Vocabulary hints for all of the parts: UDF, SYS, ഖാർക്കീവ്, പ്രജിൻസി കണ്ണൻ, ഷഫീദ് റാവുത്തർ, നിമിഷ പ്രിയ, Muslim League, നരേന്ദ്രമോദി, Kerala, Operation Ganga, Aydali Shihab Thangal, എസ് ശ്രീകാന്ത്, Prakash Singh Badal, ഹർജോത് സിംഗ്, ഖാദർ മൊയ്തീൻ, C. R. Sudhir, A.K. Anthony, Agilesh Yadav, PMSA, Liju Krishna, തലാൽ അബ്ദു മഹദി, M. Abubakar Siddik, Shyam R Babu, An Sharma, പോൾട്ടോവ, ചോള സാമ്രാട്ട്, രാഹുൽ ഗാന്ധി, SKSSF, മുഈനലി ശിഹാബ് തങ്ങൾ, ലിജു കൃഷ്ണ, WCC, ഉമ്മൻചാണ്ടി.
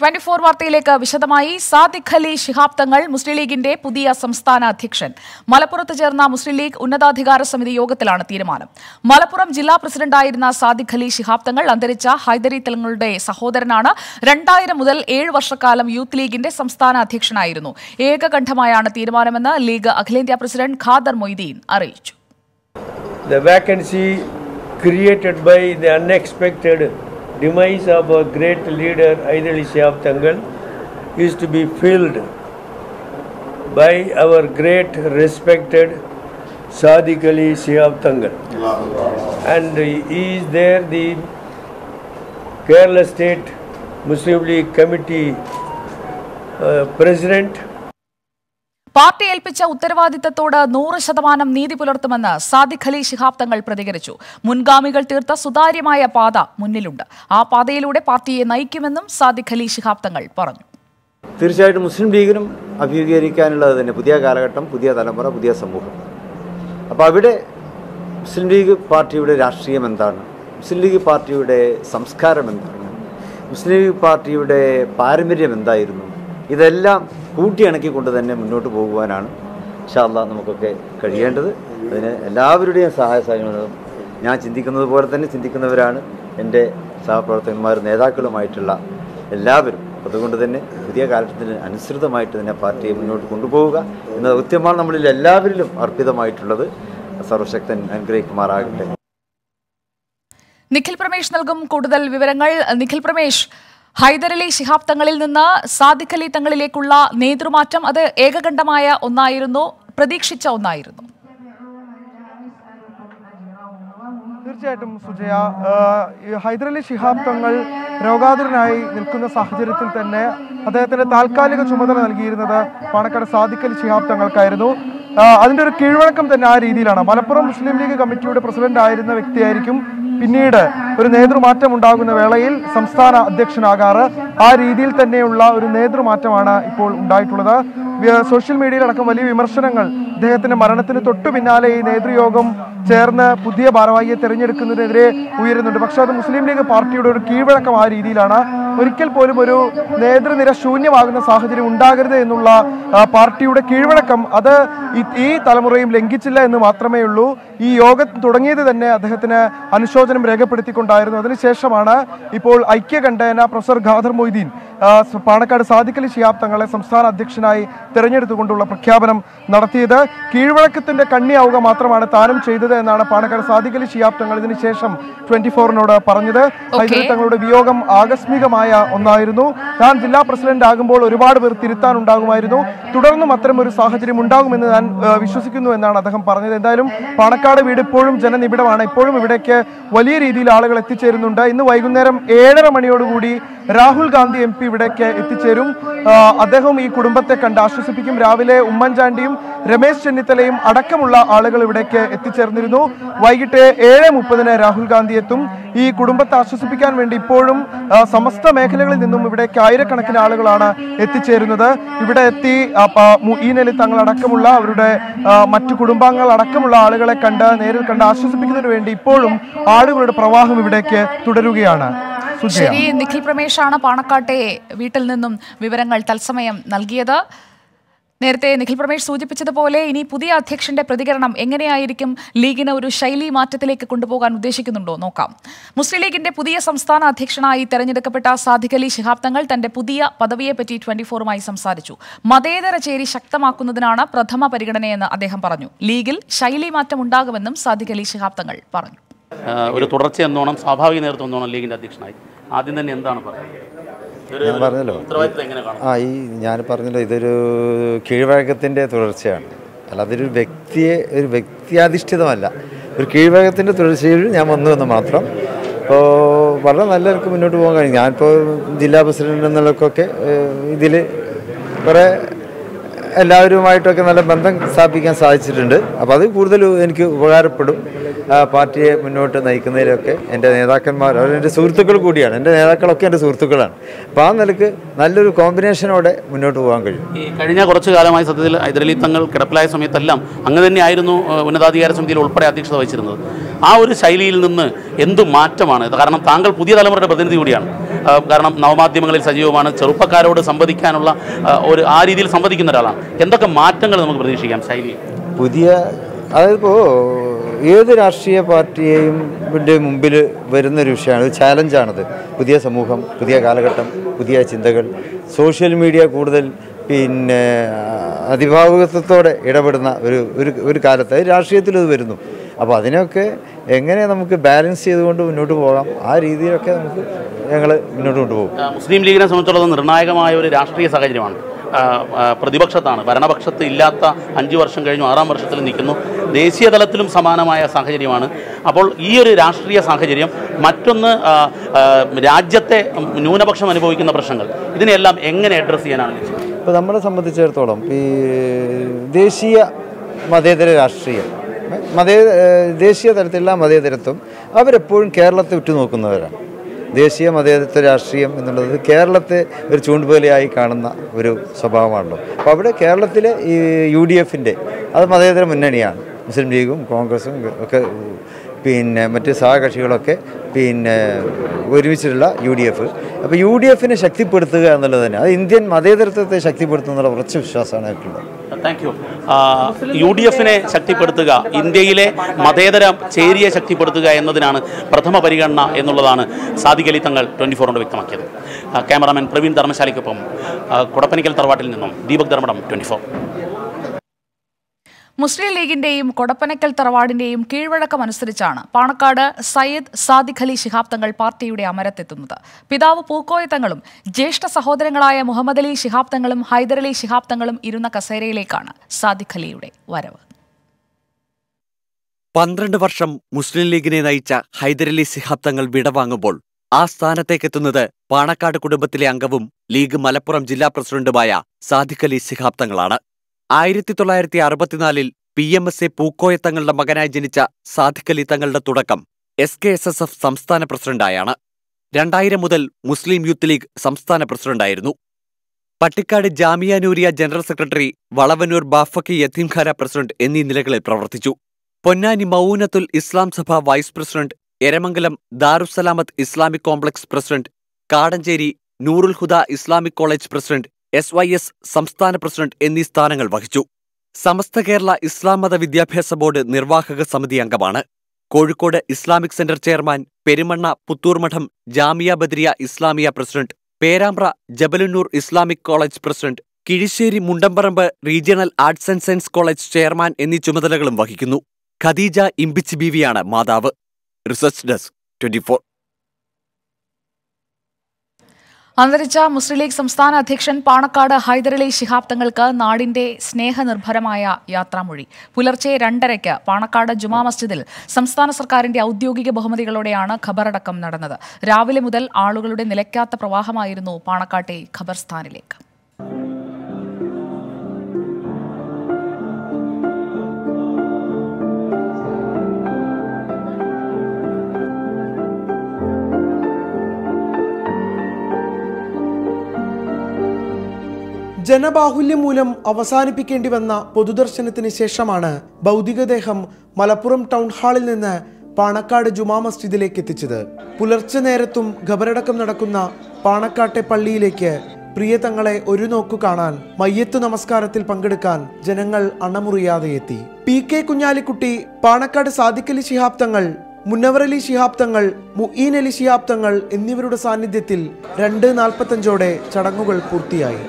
24 വാർത്തയിലേക്ക് വിശദമായി. സാദിഖലി ശിഹാബ് തങ്ങൾ മുസ്ലിം ലീഗിന്റെ പുതിയ സംസ്ഥാന അധ്യക്ഷൻ. മലപ്പുറത്ത് ചേർന്ന മുസ്ലിം ലീഗ് ഉന്നതാധികാര സമിതി യോഗത്തിലാണ് തീരുമാനം. മലപ്പുറം ജില്ലാ പ്രസിഡന്റായിരുന്ന സാദിഖലി ശിഹാബ് തങ്ങൾ അന്തരിച്ച ഹൈദരി തങ്ങളുടെ സഹോദരനാണ്. 2000 മുതൽ 7 വർഷക്കാലം യൂത്ത് ലീഗിന്റെ സംസ്ഥാന അധ്യക്ഷനായിരുന്നു. ഏകകണ്ഠമായാണ് തീരുമാനമെന്ന് ലീഗ് അഖിലേന്ത്യാ പ്രസിഡന്റ് ഖാദർ മൊയ്തീൻ അറിയിച്ചു. The vacancy created by the unexpected demise of our great leader Aydali Shihab Thangal is to be filled by our great respected Sadiqali Shihab Thangal, and he is there the Kerala State Muslim League Committee President. Party ഏൽപ്പിച്ച ഉത്തരവാദിത്തത്തോട് 100% നീതി പുലർത്തുമെന്ന് സാദിഖലി ശിഹാബ് തങ്ങൾ പ്രതികരിച്ചു. മുൻഗാമികൾ തീർത്ത സുതാര്യമായ പാത മുന്നിലുണ്ട്, ആ പാതയിലൂടെ പാർട്ടിയെ നയിക്കുമെന്നും സാദിഖലി ശിഹാബ് തങ്ങൾ പറഞ്ഞു. തീർച്ചയായിട്ടും മുസ്ലിം ലീഗിനും അഭിമുഖീകരിക്കാനുള്ളത് തന്നെ പുതിയ കാലഘട്ടം, പുതിയ തലമുറ, പുതിയ സമൂഹം. അപ്പോൾ അവിടെ മുസ്ലിം ലീഗ് പാർട്ടിയുടെ രാഷ്ട്രീയം എന്താണ്, മുസ്ലിം ലീഗ് പാർട്ടിയുടെ സംസ്കാരം എന്താണ്, മുസ്ലിം ലീഗ് പാർട്ടിയുടെ പാരമ്പര്യം എന്തായിരുന്നു, ഇതെല്ലാം കൂട്ടിയിണക്കിക്കൊണ്ട് തന്നെ മുന്നോട്ട് പോകുവാനാണ് ഇൻഷാ അല്ലാഹ് നമുക്കൊക്കെ കഴിയേണ്ടത്. അതിന് എല്ലാവരുടെയും സഹായ സഹകരണങ്ങളും ഞാൻ ചിന്തിക്കുന്നത് പോലെ തന്നെ ചിന്തിക്കുന്നവരാണ് എൻ്റെ സഹപ്രവർത്തകന്മാരും നേതാക്കളുമായിട്ടുള്ള എല്ലാവരും. അതുകൊണ്ട് തന്നെ പുതിയ കാലഘട്ടത്തിന് അനുസൃതമായിട്ട് തന്നെ പാർട്ടിയെ മുന്നോട്ട് കൊണ്ടുപോവുക എന്ന ദൗത്യമാണ് നമ്മളിൽ എല്ലാവരിലും അർപ്പിതമായിട്ടുള്ളത്. സർവശക്തൻ അനുഗ്രഹിക്കുമാറാകട്ടെ. നിഖിൽ പ്രമേഷ് നൽകും കൂടുതൽ വിവരങ്ങൾ. നിഖിൽ പ്രമേഷ്, ഹൈദരലി ശിഹാബ് തങ്ങളിൽ നിന്ന് സാദിഖലി തങ്ങളിലേക്കുള്ള നേതൃമാറ്റം അത് ഏകകണ്ഠമായ ഒന്നായിരുന്നു, പ്രതീക്ഷിച്ച ഒന്നായിരുന്നു. തീർച്ചയായിട്ടും സുജയ, ഹൈദരലി ശിഹാബ് തങ്ങൾ രോഗാതുരനായി നിൽക്കുന്ന സാഹചര്യത്തിൽ തന്നെ അദ്ദേഹത്തിന് താൽക്കാലിക ചുമതല നൽകിയിരുന്നത് പാണക്കാട് സാദിഖലി ശിഹാബ് തങ്ങൾക്കായിരുന്നു. അതിൻ്റെ ഒരു കീഴ്വഴക്കം തന്നെ ആ രീതിയിലാണ്. മലപ്പുറം മുസ്ലിം ലീഗ് കമ്മിറ്റിയുടെ പ്രസിഡന്റ് ആയിരുന്ന വ്യക്തിയായിരിക്കും പിന്നീട് ഒരു നേതൃമാറ്റം ഉണ്ടാകുന്ന വേളയിൽ സംസ്ഥാന അധ്യക്ഷനാകാറ്. ആ രീതിയിൽ തന്നെയുള്ള ഒരു നേതൃമാറ്റമാണ് ഇപ്പോൾ ഉണ്ടായിട്ടുള്ളത്. സോഷ്യൽ മീഡിയയിലടക്കം വലിയ വിമർശനങ്ങൾ. അദ്ദേഹത്തിന്റെ മരണത്തിന് തൊട്ടു പിന്നാലെ ഈ നേതൃയോഗം ചേർന്ന് പുതിയ ഭാരവാഹിയെ തിരഞ്ഞെടുക്കുന്നതിനെതിരെ ഉയരുന്നുണ്ട്. പക്ഷേ അത് മുസ്ലിം ലീഗ് പാർട്ടിയുടെ ഒരു കീഴ്വഴക്കം ആ രീതിയിലാണ്. ഒരിക്കൽ പോലും ഒരു നേതൃനിര ശൂന്യമാകുന്ന സാഹചര്യം ഉണ്ടാകരുത് എന്നുള്ള പാർട്ടിയുടെ കീഴ്വഴക്കം അത് ഈ തലമുറയും ലംഘിച്ചില്ല എന്ന് മാത്രമേ ഉള്ളൂ. ഈ യോഗം തുടങ്ങിയത് തന്നെ അദ്ദേഹത്തിന് അനുശോചനം രേഖപ്പെടുത്തിക്കൊണ്ടായിരുന്നു. അതിനുശേഷമാണ് ഇപ്പോൾ ഐക്യകണ്ഠേന പ്രൊഫസർ ഖാദർ മൊയ്തീൻ പാണക്കാട് സാദിഖലി ശിഹാബ് തങ്ങളെ സംസ്ഥാന അധ്യക്ഷനായി തിരഞ്ഞെടുത്തുകൊണ്ടുള്ള പ്രഖ്യാപനം നടത്തിയത്. കീഴ്വഴക്കത്തിന്റെ കണ്ണിയാവുക മാത്രമാണ് താനും ചെയ്തത് എന്നാണ് പാണക്കാട് സാദിഖലി ശിഹാബ് തങ്ങൾ ഇതിന് ശേഷം 24-നോട് പറഞ്ഞത്. ഹൈദരി തങ്ങളുടെ വിയോഗം ആകസ്മികമായ ഒന്നായിരുന്നു. താൻ ജില്ലാ പ്രസിഡന്റ് ആകുമ്പോൾ ഒരുപാട് പേർ തിരുത്താൻ ഉണ്ടാകുമായിരുന്നു, തുടർന്നും അത്തരം ഒരു സാഹചര്യം ഉണ്ടാകുമെന്ന് ഞാൻ വിശ്വസിക്കുന്നു എന്നാണ് അദ്ദേഹം പറഞ്ഞത്. എന്തായാലും പാണക്കാട് വീട് ഇപ്പോഴും ജനനിബിഡമാണ്. ഇപ്പോഴും ഇവിടേക്ക് വലിയ രീതിയിൽ ആളുകൾ എത്തിച്ചേരുന്നുണ്ട്. ഇന്ന് വൈകുന്നേരം 7:30 രാഹുൽ ഗാന്ധി MP ഇവിടേക്ക് എത്തിച്ചേരും. അദ്ദേഹം ഈ കുടുംബത്തെ കണ്ട് ആശ്വസിപ്പിക്കും. രാവിലെ ഉമ്മൻചാണ്ടിയും രമേശ് ചെന്നിത്തലയും അടക്കമുള്ള ആളുകൾ ഇവിടേക്ക് എത്തിച്ചേർന്നിരുന്നു. വൈകിട്ട് 7:30 രാഹുൽ ഗാന്ധി എത്തും. ഈ കുടുംബത്തെ ആശ്വസിപ്പിക്കാൻ വേണ്ടി ഇപ്പോഴും സമസ്ത മേഖലകളിൽ നിന്നും ഇവിടേക്ക് ആയിരക്കണക്കിന് ആളുകളാണ് എത്തിച്ചേരുന്നത്. ഇവിടെ എത്തി മുഈനലി തങ്ങൾ അടക്കമുള്ള അവരുടെ മറ്റു കുടുംബാംഗങ്ങൾ അടക്കമുള്ള ആളുകളെ കണ്ട് നേരിൽ കണ്ട് ആശ്വസിപ്പിക്കുന്നതിന് വേണ്ടി ഇപ്പോഴും ആളുകളുടെ പ്രവാഹം ഇവിടേക്ക് തുടരുകയാണ്. ശരി, നിഖിൽ പ്രമേഷാണ് പാണക്കാട്ടെ വീട്ടിൽ നിന്നും വിവരങ്ങൾ തത്സമയം നൽകിയത്. നേരത്തെ നിഖിൽ പ്രമേഷ് സൂചിപ്പിച്ചതുപോലെ ഇനി പുതിയ അധ്യക്ഷന്റെ പ്രതികരണം എങ്ങനെയായിരിക്കും? ലീഗിന് ഒരു ശൈലി മാറ്റത്തിലേക്ക് കൊണ്ടുപോകാൻ ഉദ്ദേശിക്കുന്നുണ്ടോ? നോക്കാം. മുസ്ലിം ലീഗിന്റെ പുതിയ സംസ്ഥാന അധ്യക്ഷനായി തെരഞ്ഞെടുക്കപ്പെട്ട സാദിഖലി ശിഹാബ് തങ്ങൾ തന്റെ പുതിയ പദവിയെപ്പറ്റി 24-മായി സംസാരിച്ചു. മതേതര ചേരി ശക്തമാക്കുന്നതിനാണ് പ്രഥമ പരിഗണനയെന്ന് അദ്ദേഹം പറഞ്ഞു. ലീഗിൽ ശൈലി മാറ്റം ഉണ്ടാകുമെന്നും സാദിഖലി ശിഹാബ് തങ്ങൾ പറഞ്ഞു. ഒരു തുടർച്ച എന്നോണം സ്വാഭാവിക നേതൃത്വം എന്നോണം ലീഗിൻ്റെ അധ്യക്ഷനായി ആദ്യം തന്നെ എന്താണ് പറയുന്നത്? ഞാൻ പറഞ്ഞല്ലോ, ഞാൻ പറഞ്ഞല്ലോ, ഇതൊരു കീഴ്വഴക്കത്തിൻ്റെ തുടർച്ചയാണ്. അല്ല, അതൊരു വ്യക്തിയാധിഷ്ഠിതമല്ല, ഒരു കീഴ്വഴക്കത്തിൻ്റെ തുടർച്ചയിൽ ഞാൻ വന്നു എന്ന് മാത്രം. ഇപ്പോൾ വളരെ നല്ലവർക്ക് മുന്നോട്ട് പോകാൻ കഴിയും. ഞാനിപ്പോൾ ജില്ലാ പ്രസിഡന്റ് എന്നുള്ളവർക്കൊക്കെ ഇതിൽ കുറേ എല്ലാവരുമായിട്ടൊക്കെ നല്ല ബന്ധം സ്ഥാപിക്കാൻ സാധിച്ചിട്ടുണ്ട്. അപ്പോൾ അത് കൂടുതൽ എനിക്ക് ഉപകാരപ്പെടും. party Minota Naikane, and then Arakan and the Surtukal Gudian, and then Arakaloka and Surtukalan. Panalaka, Nalu combination or Minotu Angri. Kadina Gorchalamas, Aydali Tangal, Kerapla, some Italam, Angani, I don't know, one of the years of the old Pratics of Ichino. Our Siley Endu Matamana, the Karnam Tangal Pudialam, but then the Udian. Karnam Naumatimal Sajuana, Sarupakar or somebody canola or Aridil somebody in the Rala. Kendaka Matangal British, I'm Siley. Pudia, I'll go. ഏത് രാഷ്ട്രീയ പാർട്ടിയെയും മുൻപിൽ വരുന്ന ഒരു വിഷയമാണ് ചാലഞ്ചാണത് പുതിയ സമൂഹം പുതിയ കാലഘട്ടം പുതിയ ചിന്തകൾ സോഷ്യൽ മീഡിയ കൂടുതൽ പിന്നെ അതിഭാവകത്വത്തോടെ ഇടപെടുന്ന ഒരു കാലത്തെ രാഷ്ട്രീയത്തിൽ ഇത് വരുന്നു അപ്പോൾ അതിനൊക്കെ എങ്ങനെ നമുക്ക് ബാലൻസ് ചെയ്തുകൊണ്ട് മുന്നോട്ട് പോകാം ആ രീതിയിലൊക്കെ നമുക്ക് ഞങ്ങൾ മുന്നോട്ട് കൊണ്ടുപോകും മുസ്ലിം ലീഗിനെ സംബന്ധിച്ചിടത്തോളം നിർണായകമായ ഒരു രാഷ്ട്രീയ സാഹചര്യമാണ് പ്രതിപക്ഷത്താണ് ഭരണപക്ഷത്ത് ഇല്ലാത്ത 5 വർഷം കഴിഞ്ഞു 6ാം വർഷത്തിൽ നിൽക്കുന്നു ദേശീയതലത്തിലും സമാനമായ സാഹചര്യമാണ് അപ്പോൾ ഈ ഒരു രാഷ്ട്രീയ സാഹചര്യം മറ്റൊന്ന് രാജ്യത്തെ ന്യൂനപക്ഷം അനുഭവിക്കുന്ന പ്രശ്നങ്ങൾ ഇതിനെല്ലാം എങ്ങനെ അഡ്രസ് ചെയ്യാനാണ് ഇപ്പോൾ നമ്മളെ സംബന്ധിച്ചിടത്തോളം ഈ ദേശീയ മതേതര രാഷ്ട്രീയം ദേശീയ തലത്തിലുള്ള മതേതരത്വം അവരെപ്പോഴും കേരളത്തെ ഉറ്റുനോക്കുന്നവരാണ് ദേശീയ മതേതര രാഷ്ട്രീയം എന്നുള്ളത് കേരളത്തെ ഒരു ചൂണ്ടുപോലെയായി കാണുന്ന ഒരു സ്വഭാവമാണല്ലോ അപ്പോൾ അവിടെ കേരളത്തിലെ ഈ യുഡിഎഫിൻ്റെ അത് മതേതര മുന്നണിയാണ് മുസ്ലിം ലീഗും കോൺഗ്രസും ഒക്കെ പിന്നെ മറ്റ് സഹകക്ഷികളൊക്കെ പിന്നെ ഒരുമിച്ചിട്ടുള്ള യുഡിഎഫ് അപ്പോൾ യുഡിഎഫിനെ ശക്തിപ്പെടുത്തുക എന്നുള്ളത് തന്നെ അത് ഇന്ത്യൻ മതേതരത്വത്തെ ശക്തിപ്പെടുത്തുന്നുള്ള കുറച്ച് വിശ്വാസമാണ് ആയിട്ടുള്ളത് Thank you. UDF Shakti Pertuga, Indele, Madedera, Cheria Shakti Pertuga, and Nodanana, Prathama Parigana, and Noladana, Sadiqali Thangal, 24 on the Victimaket, Cameraman Pravin Dharmashalikapum, Kodapanical Tarvatilinum, Debug Dharmadam, 24. Muslim League in name, Kodapanakkal Tarawadi name, Kirvadakam Anusarichana, Panakada, Syed Sadiqali Shihab Thangal Partiyude Amaratethunnathu. Pidavu Pookoy Thangalum, Jeshta Sahodarangalaya Munavvarali Shihab Thangalum, Aydali Shihab Thangalum, Irunna Kasarayilekana, Sadiqaliyude Varavu. 12 വർഷം മുസ്ലിം ലീഗിനെ നയിച്ച ഹൈദരലി ശിഹാബ് തങ്ങൾ വിടവാങ്ങുമ്പോൾ ആ സ്ഥാനത്തേക്കെത്തുന്നത് പാണക്കാട് കുടുംബത്തിലെ അംഗവും league Malappuram ജില്ലാ പ്രസിഡന്റുമായ സാദിഖലി ശിഹാബ് തങ്ങളാണ് 1964 PMSA Pookoya തങ്ങളുടെ മകനായി ജനിച്ച സാദിഖലി തങ്ങളുടെ തുടക്കം SKSSF സംസ്ഥാന പ്രസിഡന്റായാണ് 2000 മുതൽ മുസ്ലിം യൂത്ത് ലീഗ് സംസ്ഥാന പ്രസിഡന്റായിരുന്നു Pattikkad Jamia Nooriya general secretary Valavannur Bafakhi Yatheemkhana president എന്നീ നിലകളിൽ പ്രവർത്തിച്ചു Ponnani Maunathul Islam Sabha vice president Eramangalam Darussalamath Islamic complex president Kadancheri Noorul Huda Islamic college president SYS സംസ്ഥാന പ്രസിഡന്റ് എന്നീ സ്ഥാനങ്ങൾ വഹിച്ചു സമസ്ത കേരള ഇസ്ലാം മത വിദ്യാഭ്യാസ ബോർഡ് നിർവാഹക സമിതി അംഗമാണ് Kozhikode Islamic centre chairman Perumanna Puthoormadam Jamia Badriya Islamiya president Perambra Jabalunnoor Islamic college president Kizhisseri Mundamparamba regional arts and science college chairman എന്നീ ചുമതലകളും വഹിക്കുന്നു ഖദീജ ഇമ്പിച്ച് ബിവിയാണ് മാതാവ് റിസർച്ച് ഡെസ്ക് 24 അന്തരിച്ച മുസ്ലിം ലീഗ് സംസ്ഥാന അധ്യക്ഷൻ പാണക്കാട് ഹൈദരലി ശിഹാബ് തങ്ങൾക്ക് നാടിന്റെ സ്നേഹനിർഭരമായ യാത്രാമൊഴി പുലർച്ചെ 2:30 പാണക്കാട് ജുമാ മസ്ജിദിൽ സംസ്ഥാന സർക്കാരിന്റെ ഔദ്യോഗിക ബഹുമതികളോടെയാണ് ഖബറടക്കം നടന്നത് രാവിലെ മുതൽ ആളുകളുടെ നിലയ്ക്കാത്ത പ്രവാഹമായിരുന്നു പാണക്കാട്ടെ ഖബർസ്ഥാനിലേക്ക് ജനബാഹുല്യം മൂലം അവസാനിപ്പിക്കേണ്ടി വന്ന പൊതുദർശനത്തിന് ശേഷമാണ് ഭൗതികദേഹം മലപ്പുറം ടൗൺ ഹാളിൽ നിന്ന് പാണക്കാട് ജുമാ മസ്ജിദിലേക്ക് എത്തിച്ചത് പുലർച്ചെ നേരത്തും ഖബറടക്കം നടക്കുന്ന പാണക്കാട്ടെ പള്ളിയിലേക്ക് പ്രിയ തങ്ങളെ ഒരു നോക്കു കാണാൻ മയ്യത്ത് നമസ്കാരത്തിൽ പങ്കെടുക്കാൻ ജനങ്ങൾ അണമുറിയാതെ എത്തി PK കുഞ്ഞാലിക്കുട്ടി പാണക്കാട് സാദിഖലി ശിഹാബ് തങ്ങൾ മുനവ്വറലി ശിഹാബ് തങ്ങൾ മുഈനലി ശിഹാബ് തങ്ങൾ എന്നിവരുടെ സാന്നിധ്യത്തിൽ 2:45ഓടെ ചടങ്ങുകൾ പൂർത്തിയായി